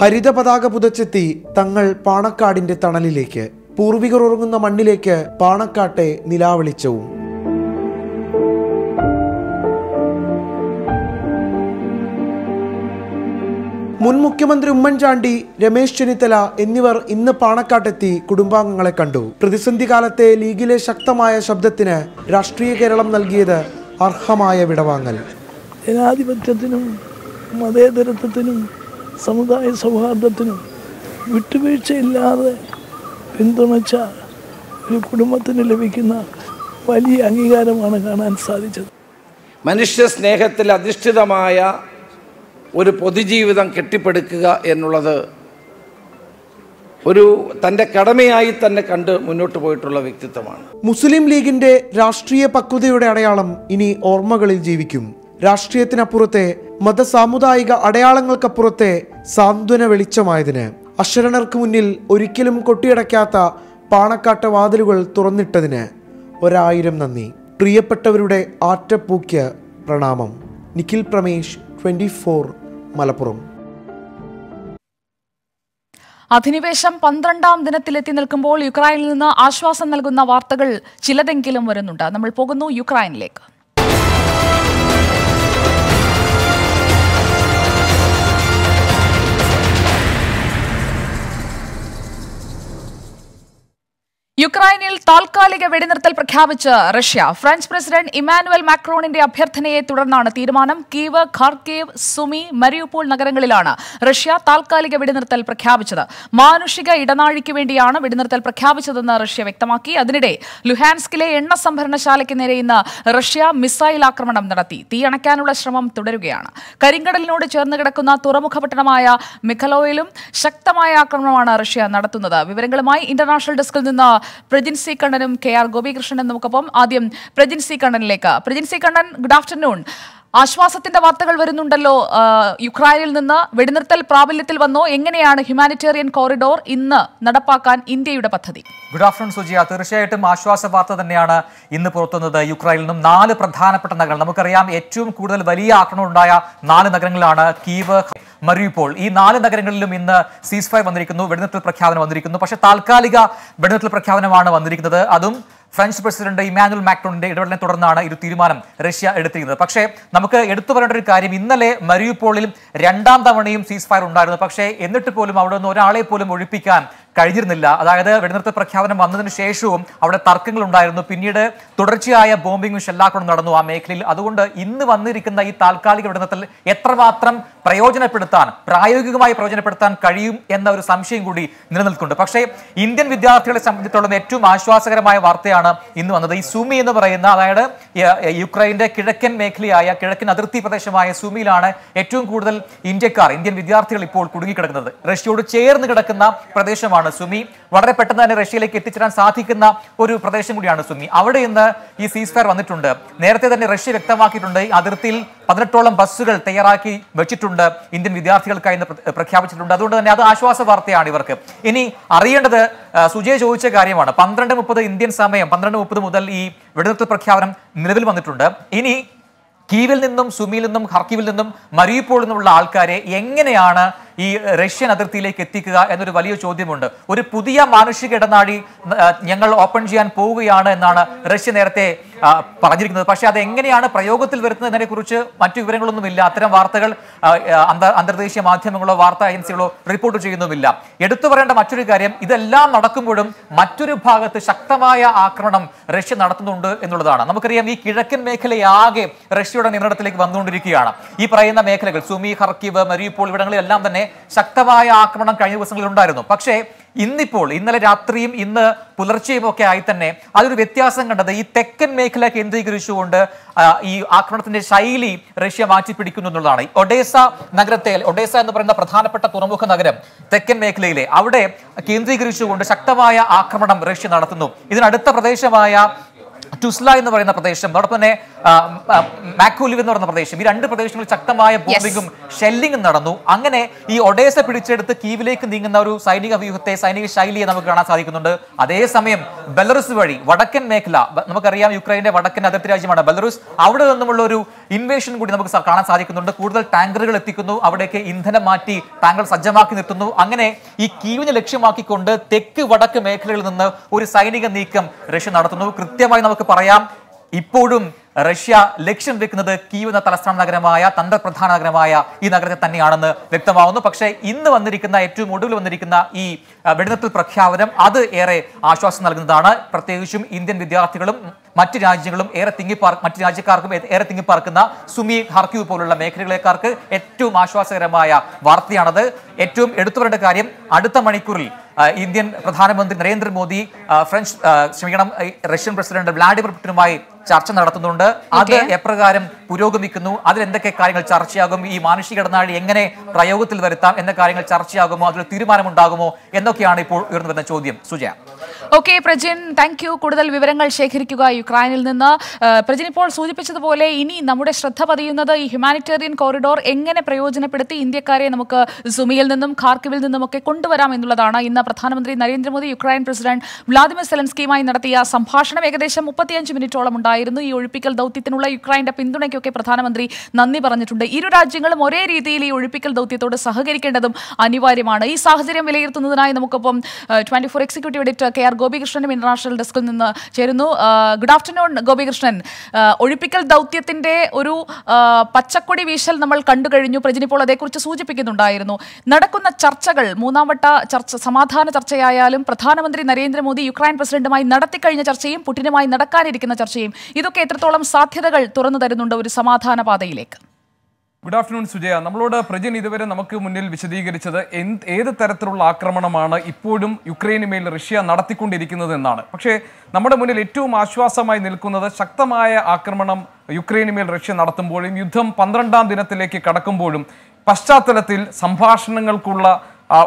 ഹരിത പതാക പുതച്ചെത്തി തങ്ങൾ പാണക്കാടിന്റെ തണലിലേക്ക് പൂർവികർ ഉറങ്ങുന്ന മണ്ണിലേക്ക് പാണക്കാട്ടെ നിലാവെളിച്ചവും മുൻ മുഖ്യമന്ത്രി ഉമ്മൻചാണ്ടി രമേശ് ചെന്നിത്തല എന്നിവർ ഇന്ന് പാണക്കാട്ടെത്തി കുടുംബാംഗങ്ങളെ കണ്ടു പ്രതിസന്ധി കാലത്തെ ലീഗിലെ ശക്തമായ ശബ്ദത്തിന് രാഷ്ട്രീയ കേരളം നൽകിയത് അർഹമായ വിടവാങ്ങൽ ജനാധിപത്യത്തിനും മതേതരത്വത്തിനും സമുദായ സൗഹാർദ്ദത്തിനും വിട്ടുവീഴ്ചയില്ലാതെ പിന്തുണച്ച ഒരു കുടുംബത്തിന് ലഭിക്കുന്ന വലിയ അംഗീകാരമാണ് കാണാൻ സാധിച്ചത്. മനുഷ്യ സ്നേഹത്തിൽ അധിഷ്ഠിതമായ ഒരു പൊതുജീവിതം കെട്ടിപ്പടുക്കുക എന്നുള്ളത് ഒരു തൻ്റെ കടമയായി തന്നെ കണ്ട് മുന്നോട്ട് പോയിട്ടുള്ള വ്യക്തിത്വമാണ്. മുസ്ലിം ലീഗിൻ്റെ രാഷ്ട്രീയ പക്വതയുടെ അടയാളം ഇനി ഓർമ്മകളിൽ ജീവിക്കും. രാഷ്ട്രീയത്തിനപ്പുറത്തെ മതസാമുദായിക അടയാളങ്ങൾക്കപ്പുറത്തെ സാന്ത്വന വെളിച്ചമായതിന് അശരണർക്ക് മുന്നിൽ ഒരിക്കലും കൊട്ടിയടയ്ക്കാത്ത പാണക്കാട്ട വാതിലുകൾ തുറന്നിട്ടതിന് 1000 നന്ദി. പ്രിയപ്പെട്ടവരുടെ ആറ്റപ്പൂക്ക് പ്രണാമം. നിഖിൽ പ്രമേഷ്, 24 മലപ്പുറം. അധിനിവേശം 12ാം ദിനത്തിലെത്തി നിൽക്കുമ്പോൾ യുക്രൈനിൽ നിന്ന് ആശ്വാസം നൽകുന്ന വാർത്തകൾ ചിലതെങ്കിലും വരുന്നുണ്ട്. നമ്മൾ പോകുന്നു യുക്രൈനിലേക്ക്. യുക്രൈനിൽ താൽക്കാലിക വെടിനിർത്തൽ പ്രഖ്യാപിച്ച് റഷ്യ. ഫ്രഞ്ച് പ്രസിഡന്റ് ഇമ്മാനുവൽ മാക്രോണിന്റെ അഭ്യർത്ഥനയെ തുടർന്നാണ് തീരുമാനം. കീവ്, ഖാർക്കീവ്, സുമി, മരിയൂപോൾ നഗരങ്ങളിലാണ് റഷ്യ താൽക്കാലിക വെടിനിർത്തൽ പ്രഖ്യാപിച്ചത്. മാനുഷിക ഇടനാഴിക്ക് വേണ്ടിയാണ് വെടിനിർത്തൽ പ്രഖ്യാപിച്ചതെന്ന് റഷ്യ വ്യക്തമാക്കി. അതിനിടെ ലുഹാൻസ്കിലെ എണ്ണ സംഭരണശാലയ്ക്ക് നേരെ ഇന്ന് റഷ്യ മിസൈൽ ആക്രമണം നടത്തി. തീയണയ്ക്കാനുള്ള ശ്രമം തുടരുകയാണ്. കരിങ്കടലിനോട് ചേർന്ന് കിടക്കുന്ന തുറമുഖ പട്ടണമായ മിഖലോയിലും ശക്തമായ ആക്രമണമാണ് റഷ്യ നടത്തുന്നത്. വിവരങ്ങളുമായി ഇന്റർനാഷണൽ ഡെസ്കിൽ നിന്ന് പ്രജിൻസി കണ്ണനും കെ ആർ ഗോപികൃഷ്ണൻ നമുക്കൊപ്പം. ആദ്യം പ്രജിൻസി കണ്ണനിലേക്ക്. പ്രജിൻസി കണ്ണൻ, good afternoon. ആശ്വാസത്തിന്റെ വാർത്തകൾ വരുന്നുണ്ടല്ലോ യുക്രൈനിൽ നിന്ന്. വെടിനിർത്തൽ പ്രാബല്യത്തിൽ വന്നോ? എങ്ങനെയാണ് ഹ്യൂമാനിറ്റേറിയൻ കോറിഡോർ ഇന്ന് നടപ്പാക്കാൻ ഇന്ത്യയുടെ പദ്ധതി? Good afternoon Sujiya. തീർച്ചയായിട്ടും ആശ്വാസ വാർത്ത തന്നെയാണ് ഇന്ന് പുറത്തുന്നത് യുക്രൈനിൽ നിന്നും. 4 പ്രധാനപ്പെട്ട നഗരങ്ങൾ നമുക്കറിയാം. ഏറ്റവും കൂടുതൽ വലിയ ആക്രമണം ഉണ്ടായ 4 നഗരങ്ങളാണ് കീവ്, മരിയൂപോൾ. ഈ 4 നഗരങ്ങളിലും ഇന്ന് സീസ് ഫയർ വന്നിരിക്കുന്നു, വെടിനിർത്തൽ പ്രഖ്യാപനം വന്നിരിക്കുന്നു. പക്ഷേ താൽക്കാലിക വെടിനിർത്തൽ പ്രഖ്യാപനമാണ് വന്നിരിക്കുന്നത്. അതും ഫ്രഞ്ച് പ്രസിഡന്റ് ഇമ്മാനുവൽ മാക്രോണിന്റെ ഇടപെടലിനെ തുടർന്നാണ് ഇത് തീരുമാനം റഷ്യ എടുത്തിരിക്കുന്നത്. പക്ഷേ നമുക്ക് എടുത്തു പറയേണ്ട ഒരു കാര്യം, ഇന്നലെ മരിയൂപോളിൽ 2ാം തവണയും സീസ് ഫയർ ഉണ്ടായിരുന്നു. പക്ഷേ എന്നിട്ട് പോലും അവിടെ നിന്ന് ഒരാളെ പോലും ഒഴിപ്പിക്കാൻ കഴിഞ്ഞിരുന്നില്ല. അതായത് വെടിനിർത്തൽ പ്രഖ്യാപനം വന്നതിന് ശേഷവും അവിടെ തർക്കങ്ങൾ ഉണ്ടായിരുന്നു. പിന്നീട് തുടർച്ചയായ ബോംബിങ്ങും ഷെല്ലാക്രമണവും നടന്നു ആ മേഖലയിൽ. അതുകൊണ്ട് ഇന്ന് വന്നിരിക്കുന്ന ഈ താൽക്കാലിക വെടിനിർത്തൽ എത്രമാത്രം പ്രായോഗികമായി പ്രയോജനപ്പെടുത്താൻ കഴിയും എന്ന ഒരു സംശയം കൂടി നിലനിൽക്കുന്നുണ്ട്. പക്ഷേ ഇന്ത്യൻ വിദ്യാർത്ഥികളെ സംബന്ധിച്ചിടത്തോളം ഏറ്റവും ആശ്വാസകരമായ വാർത്തയാണ് ഇന്ന് വന്നത്. ഈ സുമി എന്ന് പറയുന്ന, അതായത് യുക്രൈന്റെ കിഴക്കൻ മേഖലയായ, കിഴക്കൻ അതിർത്തി പ്രദേശമായ സുമിയിലാണ് ഏറ്റവും കൂടുതൽ ഇന്ത്യൻ വിദ്യാർത്ഥികൾ ഇപ്പോൾ കുടുങ്ങിക്കിടക്കുന്നത്. റഷ്യയോട് ചേർന്ന് കിടക്കുന്ന പ്രദേശമാണ് സുമി. വളരെ പെട്ടെന്ന് തന്നെ റഷ്യയിലേക്ക് എത്തിച്ചേരാൻ സാധിക്കുന്ന ഒരു പ്രദേശം കൂടിയാണ് സുമി. അവിടെ ഇന്ന് ഈ സീസ് ഫയർ വന്നിട്ടുണ്ട്. നേരത്തെ തന്നെ റഷ്യ വ്യക്തമാക്കിയിട്ടുണ്ട്. അതിർത്തിയിൽ 18ഓളം ബസ്സുകൾ തയ്യാറാക്കി വെച്ചിട്ടുണ്ട്, ഇന്ത്യൻ വിദ്യാർത്ഥികൾക്കായി ഇന്ന് പ്രഖ്യാപിച്ചിട്ടുണ്ട്. അതുകൊണ്ട് തന്നെ അത് ആശ്വാസ വാർത്തയാണ് ഇവർക്ക്. ഇനി അറിയേണ്ടത് സുജയ ചോദിച്ച കാര്യമാണ്. 12:30 ഇന്ത്യൻ സമയം, 12:30 മുതൽ ഈ വെടിനിർത്തൽ പ്രഖ്യാപനം നിലവിൽ വന്നിട്ടുണ്ട്. ഇനി കീവിൽ നിന്നും സുമിയിൽ നിന്നും ഖാർക്കീവിൽ നിന്നും മരിയൂപോളിൽ നിന്നുമുള്ള ആൾക്കാരെ എങ്ങനെയാണ് ഈ റഷ്യൻ അതിർത്തിയിലേക്ക് എത്തിക്കുക എന്നൊരു വലിയ ചോദ്യമുണ്ട്. ഒരു പുതിയ മാനുഷിക ഇടനാഴി ഞങ്ങൾ ഓപ്പൺ ചെയ്യാൻ പോവുകയാണ് എന്നാണ് റഷ്യ നേരത്തെ പറഞ്ഞിരിക്കുന്നത്. പക്ഷേ അതെങ്ങനെയാണ് പ്രയോഗത്തിൽ വരുന്നതിനെക്കുറിച്ച് മറ്റു വിവരങ്ങളൊന്നുമില്ല. അത്തരം വാർത്തകൾ അന്തർദേശീയ മാധ്യമങ്ങളോ വാർത്താ ഏജൻസികളോ റിപ്പോർട്ട് ചെയ്യുന്നുമില്ല. എടുത്തു പറയേണ്ട മറ്റൊരു കാര്യം, ഇതെല്ലാം നടക്കുമ്പോഴും മറ്റൊരു ഭാഗത്ത് ശക്തമായ ആക്രമണം റഷ്യ നടത്തുന്നുണ്ട് എന്നുള്ളതാണ്. നമുക്കറിയാം, ഈ കിഴക്കൻ മേഖലയാകെ റഷ്യയുടെ നിയന്ത്രണത്തിലേക്ക് വന്നുകൊണ്ടിരിക്കുകയാണ്. ഈ പറയുന്ന മേഖലകൾ സുമി, ഖാർക്കീവ്, മരിയൂപോൾ ഇവിടങ്ങളിലെല്ലാം തന്നെ ശക്തമായ ആക്രമണം കഴിഞ്ഞ ദിവസങ്ങളിൽ ഉണ്ടായിരുന്നു. പക്ഷേ ഇന്നിപ്പോൾ ഇന്നലെ രാത്രിയും ഇന്ന് പുലർച്ചെയും ഒക്കെ ആയി തന്നെ അതൊരു വ്യത്യാസം കണ്ടത് ഈ തെക്കൻ മേഖല കേന്ദ്രീകരിച്ചുകൊണ്ട് ഈ ആക്രമണത്തിന്റെ ശൈലി റഷ്യ മാറ്റിപ്പിടിക്കുന്നു എന്നുള്ളതാണ്. ഒഡേസ നഗരത്തെ, ഒഡേസ എന്ന് പറയുന്ന പ്രധാനപ്പെട്ട തുറമുഖ നഗരം തെക്കൻ മേഖലയിലെ, അവിടെ കേന്ദ്രീകരിച്ചുകൊണ്ട് ശക്തമായ ആക്രമണം റഷ്യ നടത്തുന്നു. ഇതിനടുത്ത പ്രദേശമായ ടുസ്ല എന്ന് പറയുന്ന പ്രദേശം, അതോടൊപ്പം തന്നെ മാക്കൂലിവ് എന്ന് പറയുന്ന പ്രദേശം, ഈ 2 പ്രദേശങ്ങളിൽ ശക്തമായ ബോംബിങ്ങും ഷെല്ലിങ്ങും നടന്നു. അങ്ങനെ ഈ ഒഡേസ പിടിച്ചെടുത്ത് കീവിലേക്ക് നീങ്ങുന്ന ഒരു സൈനിക വ്യൂഹത്തെ, സൈനിക ശൈലിയെ നമുക്ക് കാണാൻ സാധിക്കുന്നുണ്ട്. അതേസമയം ബെലറസ് വഴി വടക്കൻ മേഖല, നമുക്കറിയാം യുക്രൈന്റെ വടക്കൻ അതിർത്തി രാജ്യമാണ് ബെലറസ്, അവിടെ നിന്നുമുള്ള ഒരു ഇൻവേഷൻ കൂടി നമുക്ക് കാണാൻ സാധിക്കുന്നുണ്ട്. കൂടുതൽ ടാങ്കറുകൾ എത്തിക്കുന്നു, അവിടേക്ക് ഇന്ധനം മാറ്റി ടാങ്കർ സജ്ജമാക്കി നിർത്തുന്നു. അങ്ങനെ ഈ കീവിനെ ലക്ഷ്യമാക്കിക്കൊണ്ട് തെക്ക് വടക്ക് മേഖലകളിൽ നിന്ന് ഒരു സൈനിക നീക്കം റഷ്യ നടത്തുന്നു. കൃത്യമായി നമുക്ക് പറയാം, ഇപ്പോഴും Russia election week another Kiev na Talastan nagaramaya, Tandar Pradhan nagaramaya. This nagarathe tanni aanannu vyaktamavunnu. Pakshe innu vandirikkunna ettavum oduvil vandirikkunna ee vedinathil prakhyapanatham adu ere aashwasam nalkunnathana. Pratyekishum Indian vidyarthikalum മറ്റ് രാജ്യങ്ങളും ഏറെ മറ്റ് രാജ്യക്കാർക്കും ഏറെ തിങ്ങിപ്പാർക്കുന്ന സുമി ഹർക്യൂ പോലുള്ള മേഖലകളേക്കാർക്ക് ഏറ്റവും ആശ്വാസകരമായ വാർത്തയാണത്. ഏറ്റവും എടുത്തുവരേണ്ട കാര്യം അടുത്ത മണിക്കൂറിൽ ഇന്ത്യൻ പ്രധാനമന്ത്രി നരേന്ദ്രമോദി റഷ്യൻ പ്രസിഡന്റ് വ്ളാഡിമിർ പുടിനുമായി ചർച്ച നടത്തുന്നുണ്ട്. അത് എപ്രകാരം പുരോഗമിക്കുന്നു, അതിലെന്തൊക്കെ കാര്യങ്ങൾ ചർച്ചയാകും, ഈ മാനുഷിക ഇടനാഴി എങ്ങനെ പ്രയോഗത്തിൽ വരുത്താം എന്ന കാര്യങ്ങൾ ചർച്ചയാകുമോ, അതിൽ തീരുമാനമുണ്ടാകുമോ എന്നൊക്കെയാണ് ഇപ്പോൾ ഉയർന്നു വരുന്ന ചോദ്യം. Sujaya. Okay Prajin, thank you. കൂടുതൽ വിവരങ്ങൾ ശേഖരിക്കുക യുക്രൈനിൽ നിന്ന്. പ്രജിൻ, ഇപ്പോൾ സൂചിപ്പിച്ചതുപോലെ ഇനി നമ്മുടെ ശ്രദ്ധ പതിയുന്നത് ഈ ഹ്യൂമാനിറ്റേറിയൻ കോറിഡോർ എങ്ങനെ പ്രയോജനപ്പെടുത്തി ഇന്ത്യക്കാരെ നമുക്ക് സുമിയിൽ നിന്നും ഖാർക്കിവിൽ നിന്നുമൊക്കെ കൊണ്ടുവരാം എന്നുള്ളതാണ്. ഇന്ന് പ്രധാനമന്ത്രി നരേന്ദ്രമോദി യുക്രൈൻ പ്രസിഡന്റ് വ്ളാഡിമിർ സെലൻസ്കിയുമായി നടത്തിയ സംഭാഷണം ഏകദേശം 35 മിനിറ്റോളം ഉണ്ടായിരുന്നു. ഈ ഒഴിപ്പിക്കൽ ദൗത്യത്തിനുള്ള യുക്രൈന്റെ പിന്തുണയ്ക്കൊക്കെ പ്രധാനമന്ത്രി നന്ദി പറഞ്ഞിട്ടുണ്ട്. ഇരു രാജ്യങ്ങളും ഒരേ രീതിയിൽ ഈ ഒഴിപ്പിക്കൽ ദൗത്യത്തോട് സഹകരിക്കേണ്ടതും അനിവാര്യമാണ്. ഈ സാഹചര്യം വിലയിരുത്തുന്നതിനായി നമുക്കൊപ്പം 24 എക്സിക്യൂട്ടീവ് എഡിറ്റർ കെ ആർ ഗോപികൃഷ്ണനും ഇന്റർനാഷണൽ ഡെസ്കിൽ നിന്ന് ചേരുന്നു. Good afternoon Gopikrishnan. ഒഴിപ്പിക്കൽ ദൗത്യത്തിന്റെ ഒരു പച്ചക്കൊടി വീശൽ നമ്മൾ കണ്ടു കഴിഞ്ഞു. പ്രജിനിപ്പോൾ അതേക്കുറിച്ച് സൂചിപ്പിക്കുന്നുണ്ടായിരുന്നു. നടക്കുന്ന ചർച്ചകൾ, മൂന്നാംവട്ട ചർച്ച, സമാധാന ചർച്ചയായാലും പ്രധാനമന്ത്രി നരേന്ദ്രമോദി യുക്രൈൻ പ്രസിഡന്റുമായി നടത്തിക്കഴിഞ്ഞ ചർച്ചയും പുടിനുമായി നടക്കാനിരിക്കുന്ന ചർച്ചയും ഇതൊക്കെ എത്രത്തോളം സാധ്യതകൾ തുറന്നു തരുന്നുണ്ട് ഒരു സമാധാന പാതയിലേക്ക്? Good afternoon Sujaya. നമ്മളോട് പ്രജിൻ ഇതുവരെ നമുക്ക് മുന്നിൽ വിശദീകരിച്ചത് ഏത് തരത്തിലുള്ള ആക്രമണമാണ് ഇപ്പോഴും യുക്രൈന് മേൽ റഷ്യ നടത്തിക്കൊണ്ടിരിക്കുന്നത് എന്നാണ്. പക്ഷേ നമ്മുടെ മുന്നിൽ ഏറ്റവും ആശ്വാസമായി നിൽക്കുന്നത് ശക്തമായ ആക്രമണം യുക്രൈന് മേൽ റഷ്യ നടത്തുമ്പോഴും യുദ്ധം 12-ാം ദിനത്തിലേക്ക് കടക്കുമ്പോഴും പശ്ചാത്തലത്തിൽ സംഭാഷണങ്ങൾക്കുള്ള